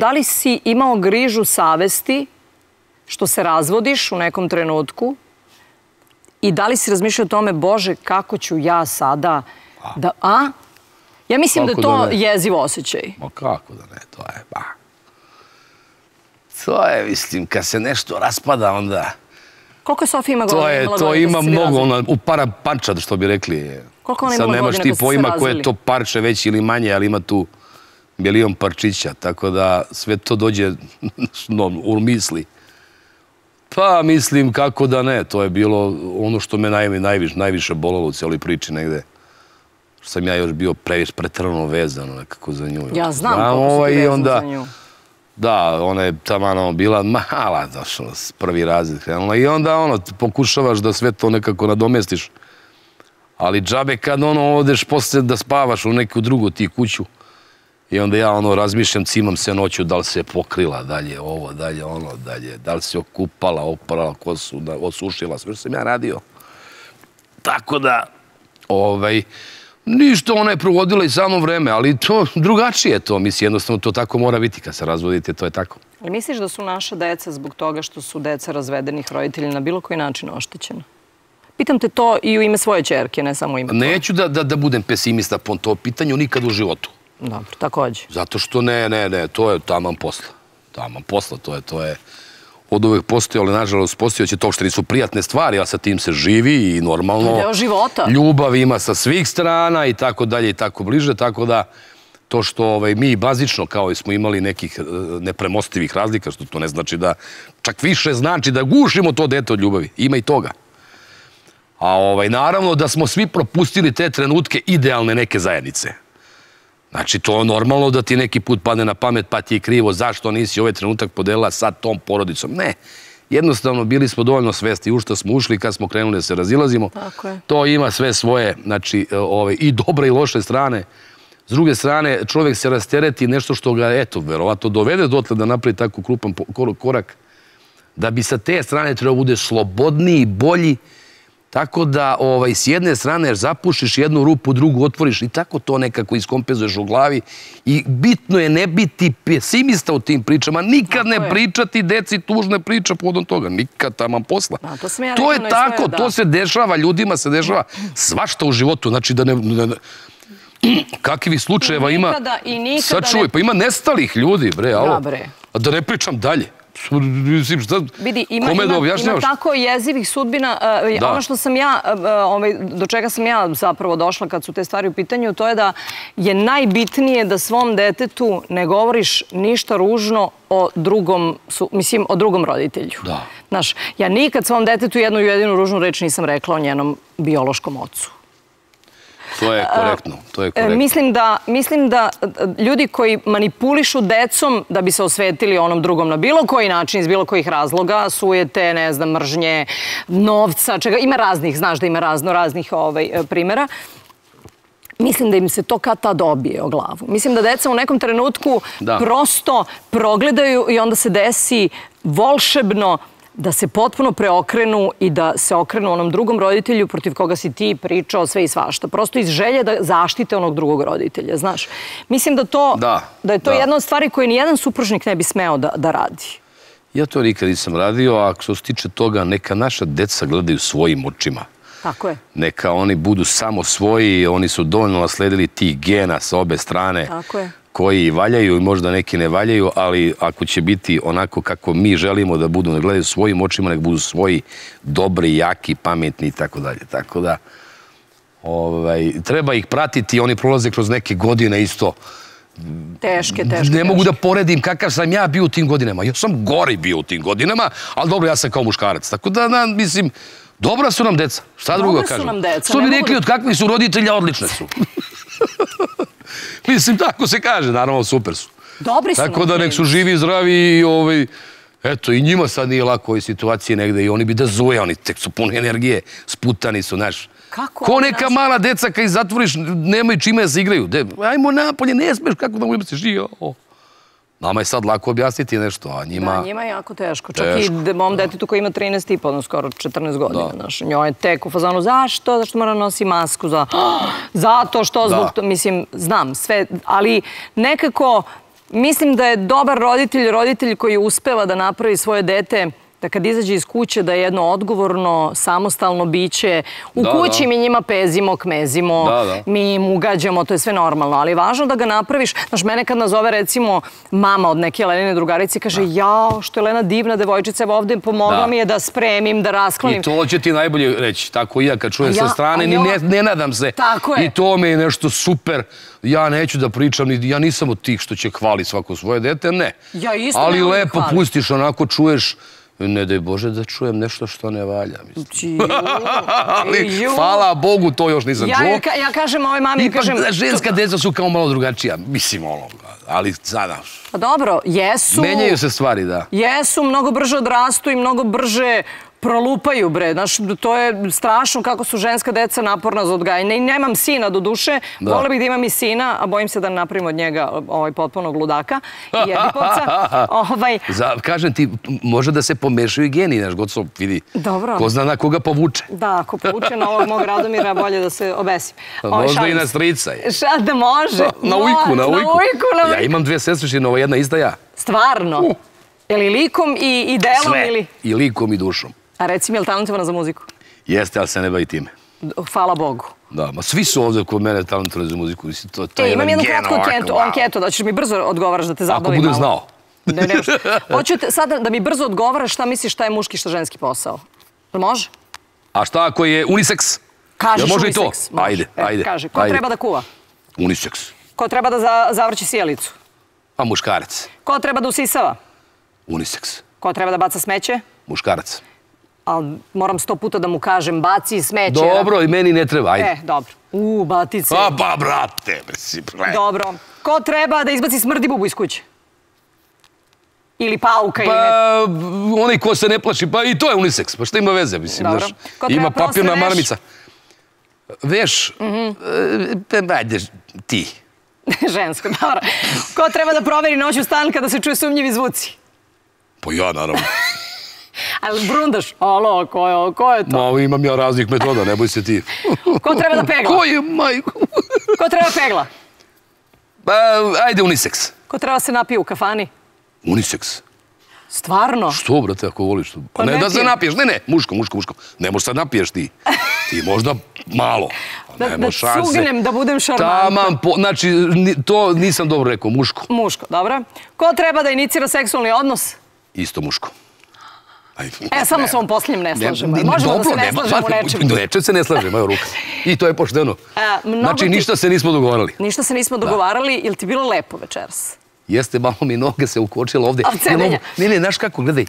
Da li si imao grižu savesti što se razvodiš u nekom trenutku? I da li si razmišljao o tome, Bože, kako ću ja sada da... A? Ja mislim da je to jeziv osjećaj. Ma kako da ne, to je, ba. To je, mislim, kad se nešto raspada, onda... Koliko je Sofija ima godina? To ima mnogo, ona, u para parčad, što bi rekli. Koliko ona ima godina kad se razili? Sad nemaš ti pojma koje je to parče veći ili manje, ali ima tu milion parčića, tako da sve to dođe u misli. Pa, mislim, kako da ne, to je bilo ono što me najviše bolalo u cijeloj priči negde. Što sam ja još bio previše pretrano vezano nekako za nju. Ja znam kako si vezan za nju. Da, ona je tamo bila mala, prvi razred krenula. I onda ono, pokušavaš da sve to nekako nadomestiš. Ali džabe kad ono odeš posle da spavaš u neku drugu ti kuću. I onda ja ono razmišljam, cimam se noću, da li se pokrila, dalje ovo, dalje ono, dalje. Da li se okupala, oprala kosu, osušila, sve što sam ja radio. Tako da, ovaj... Ništa, ona je provodila i samo vreme, ali to drugačije je to, mislim, jednostavno to tako mora biti kad se razvodite, to je tako. Ali misliš da su naša deca zbog toga što su deca razvedenih roditelja na bilo koji način oštećena? Pitam te to i u ime svoje ćerke, ne samo u ime toga. Neću da budem pesimista po to pitanju nikad u životu. Dobro, takođe. Zato što ne, ne, ne, to je taman posla. Taman posla, to je, to je... od uvek postoje, ali nažalost postojeće to što nisu prijatne stvari, a sa tim se živi i normalno ljubav ima sa svih strana i tako dalje i tako bliže, tako da to što mi bazično kao smo imali nekih nepremostivih razlika, što to ne znači da, čak više znači da gušimo to dete od ljubavi, ima i toga. A naravno da smo svi propustili te trenutke idealne neke zajednice. Znači, to je normalno da ti neki put padne na pamet, pa ti je krivo, zašto nisi ovaj trenutak podelila sa tom porodicom. Ne, jednostavno bili smo dovoljno svesti u što smo ušli kad smo krenuli da se razilazimo. To ima sve svoje, znači, i dobre i loše strane. S druge strane, čovjek se rastereti nešto što ga, eto, verovatno dovede dotle da napravi tako krupan korak, da bi sa te strane trebao bude slobodniji, bolji, tako da s jedne strane zapušiš jednu rupu, drugu otvoriš i tako to nekako iskompenzuješ u glavi. I bitno je ne biti pesimista u tim pričama, nikad ne pričati deci tužne priče povodom toga, nikad taman posla. To je tako, to se dešava, ljudima se dešava svašta u životu, znači da ne... Kakvi slučajeva ima, sačuvaj, pa ima nestalih ljudi, bre, alo, da ne pričam dalje. Vidi, ima tako jezivih sudbina. Ono što sam ja, do čega sam ja zapravo došla kad su te stvari u pitanju, to je da je najbitnije da svom detetu ne govoriš ništa ružno o drugom, mislim, o drugom roditelju. Znaš, ja nikad svom detetu jednu jedinu ružnu reč nisam rekla o njenom biološkom ocu. To je korektno. Mislim da ljudi koji manipulišu decom da bi se osvetili onom drugom na bilo koji način, iz bilo kojih razloga, sujete, ne znam, mržnje, novca, čega, ima raznih, znaš da ima razno raznih primjera, mislim da im se to kad ta dobije o glavu. Mislim da deca u nekom trenutku prosto progledaju i onda se desi volšebno da se potpuno preokrenu i da se okrenu onom drugom roditelju protiv koga si ti pričao sve i svašta. Prosto iz želje da zaštite onog drugog roditelja, znaš. Mislim da je to jedna od stvari koje nijedan supružnik ne bi smeo da radi. Ja to nikad nisam radio, a što se tiče toga, neka naša deca gledaju svojim očima. Tako je. Neka oni budu samo svoji, oni su dovoljno nasledili tih gena sa obe strane. Tako je. Koji valjaju i možda neki ne valjaju, ali ako će biti onako kako mi želimo da budu, ne gledaju svojim očima, nek budu svoji dobri, jaki, pametni i tako dalje. Tako da treba ih pratiti, oni prolaze kroz neke godine isto. Teške, teške. Ne mogu da poredim kakav sam ja bio u tim godinama. Ja sam gori bio u tim godinama, ali dobro, ja sam kao muškarac. Tako da, mislim, dobra su nam deca. Šta drugo kažem? Dobra su nam deca. Što bi rekli od kakvih su roditelja, odlične su. Mislim, tako se kaže, naravno, super su. Dobri su. Tako da nek su živi, zdravi i eto, i njima sad nije lako u ovoj situaciji negde i oni bi da zuje, oni tek su puni energije, sputani su, znaš. Kako? Ko neka mala deca kad ih zatvoriš, nemaju čime da se igraju. Ajmo napolje, ne smeš, kako da mu misliš, i ovo. Nama je sad lako objasniti nešto, a njima... Da, njima je jako teško. Čak i mom detetu koji ima trinaest i pa, skoro četrnaest godina. Njoj je tek u fazanu, zašto? Zašto mora nosi masku? Zato što zbog to... Mislim, znam sve, ali nekako mislim da je dobar roditelj, roditelj koji uspeva da napravi svoje dete, da kad izađe iz kuće da je jedno odgovorno, samostalno biće. U kući mi njima pezimo, kmezimo, mi im ugađamo, to je sve normalno, ali je važno da ga napraviš. Znaš, mene kad nazove recimo mama od neke Lenine drugarice, kaže jao, što je Lena divna devojčica, evo ovde pomogla mi je da spremim, da rasklonim. I to će ti najbolje reći, tako i ja kad čujem sa strane, ne nadam se. I to mi je nešto super. Ja neću da pričam, ja nisam od tih što će hvali svako svoje dete, ne. Ali lepo pustiš, onako čuješ. Ne daj Bože da čujem nešto što ne valja, mislim. Ali, hvala Bogu, to još nisam čuo. Ja kažem ovoj mami... Ipak ženska deca su kao malo drugačija, mislim, ono, ali sada... Pa dobro, jesu... Menjaju se stvari, da. Jesu, mnogo brže odrastu i mnogo brže prolupaju, bre. Znaš, to je strašno kako su ženska deca naporna za odgajanje. I nemam sina, do duše. Vola bih da imam i sina, a bojim se da napravim od njega potpunog ludaka i jedipovca. Kažem ti, može da se pomešaju i geniji, znaš, Goco, vidi. Dobro. Ko zna na koga povuče. Da, ako povuče na ovog mog Radomira, bolje da se obesim. Možda i na strica. Šta da može? Na ujku, na ujku. Ja imam dve sestričine, ova jedna ista ja. Stvarno? Je li likom i delom ili? Sve. I likom i dušom. A recimo, je li talentovana za muziku? Jeste, ali se ne bavi time. Hvala Bogu. Da, ma svi su ovde kod mene talentovani za muziku. Imam jednu kratku anketu, da ćeš mi brzo odgovaraš da te zabavim. Ako budem znao. Ne, ne, hoću sada da mi brzo odgovaraš šta misliš šta je muški, šta ženski posao. Može? A šta ako je uniseks? Kažeš uniseks. Ajde, ajde. Ko treba da kuva? Uniseks. Ko treba da zavrći sjelicu? A muškarac. Ko treba da usisava? Uniseks. Ko treba da baca smeće? Muškarac. Ali moram sto puta da mu kažem, baci smeće. Dobro, i meni ne treba, ajde. E, dobro. U, batice. A, ba, brate, si pre. Dobro. Ko treba da izbaci smrdi bubu iz kuće? Ili pauka ili ne? Pa, onaj ko se ne plaši, pa i to je uniseks, pa šta ima veze, mislim. Dobro. Ko treba posle veš? Ima papirna maramica. Veš? Ajde, ti. Žensko, dobro. Ko treba da proveri noću stan kada se čuje sumnjivi zvuci? Pa ja, naravno. Ali brundaš, alo, ko je to? Ma, imam ja raznih metoda, ne boj se ti. Ko treba da pegla? Ko je majko? Ko treba pegla? Pa, ajde, uniseks. Ko treba se napije u kafani? Uniseks. Stvarno? Što, brate, ako voliš? Pa ne da se napiješ, ne, ne, muško, muško, muško. Ne možeš sad napiješ ti. Ti možda malo. Da sugnem, da budem šarmantna. Znači, to nisam dobro rekao, muško. Muško, dobro. Ko treba da inicira seksualni odnos? Isto muško. E, samo se ovom posljednjem ne slažemo. Možemo da se ne slažemo u nečemu. Nečem se ne slažemo, evo ruka. I to je pošteno. Znači, ništa se nismo dogovarali. Ništa se nismo dogovarali, ili ti bilo lepo večeras? Jeste, malo mi noge se ukočila ovde. Od sedenja. Ne, ne, znaš kako, gledaj.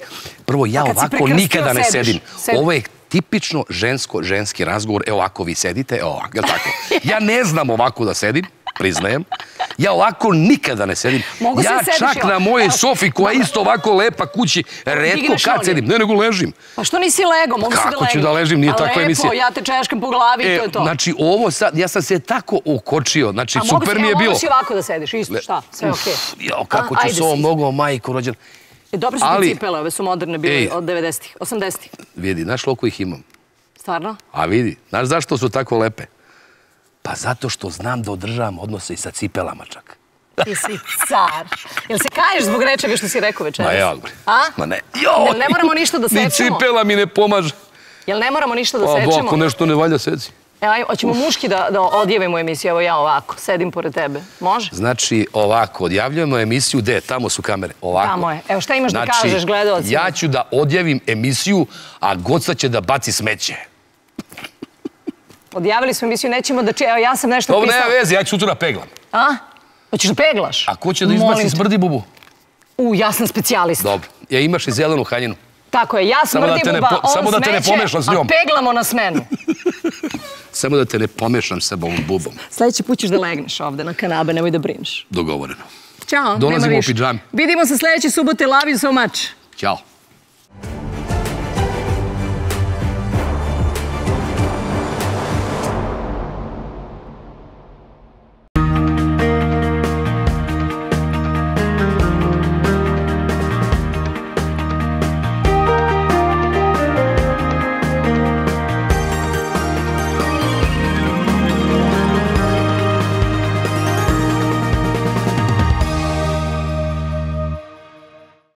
Prvo, ja ovako nikada ne sedim. Ovo je tipično žensko-ženski razgovor. E, ovako vi sedite, e, ovako, je li tako? Ja ne znam ovako da sedim, priznajem. Ja ovako nikada ne sedim. Ja čak na moje sofi, koja je isto ovako lepa kući, retko kad sedim. Ne, nego ležim. Pa što nisi lego, mogu se da legim. Kako ću da ležim, nije takva emisija. Lepo, ja te češkam po glavi i to je to. Znači, ovo sad, ja sam se tako okočio, znači, super mi je bilo. A mogu si ovako da sediš, isto, šta, sve okej. Jao, kako ću s ovom nogom, majko rođena. Dobro su ti cipele, ove su moderne bile od devedesetih, osamdesetih. Vidi, znaš koliko ih imam. Stvarno? A vidi, znaš zašto su tako lepe? Pa zato što znam da održavam odnose i sa cipelama čak. Ti si car. Jel se kaješ zbog nečega što si rekao večeras? Ma ja, Gori. A? Ma ne. Jel ne moramo ništa da sečemo? Ni cipela mi ne pomaže. Jel ne moramo ništa da sečemo? Ako nešto ne valja, seci. Evo, hoćemo muški da odjavimo emisiju. Evo ja ovako, sedim pored tebe. Može? Znači, ovako, odjavljujemo emisiju. Gde? Tamo su kamere. Ovako. Tamo je. Evo, šta imaš da kažeš, gledalci? Ja ću da odjavim emisiju, a Goca će da baci smeće. Odjavili smo emisiju, nećemo da če... Evo, ja sam nešto pisao... Ovo ne vezi, ja ću sutra peglam. A? Hoćeš da peglaš? A ko će da izbaci smrdi bubu? U, ja sam specijalista. Dobro. Ja imaš i zelenu haljinu. Tako je, ja smrdi buba, on smeće, a peglamo na smenu. Samo da te ne pomešam sa ovom bubom. Sljedeći put ćeš da legneš ovde na kanabe, nemoj da brineš. Dogovoreno. Ćao, nema više. Dolazimo u pidžami. Vidimo se sljedeći subote, love you so much. Ćao.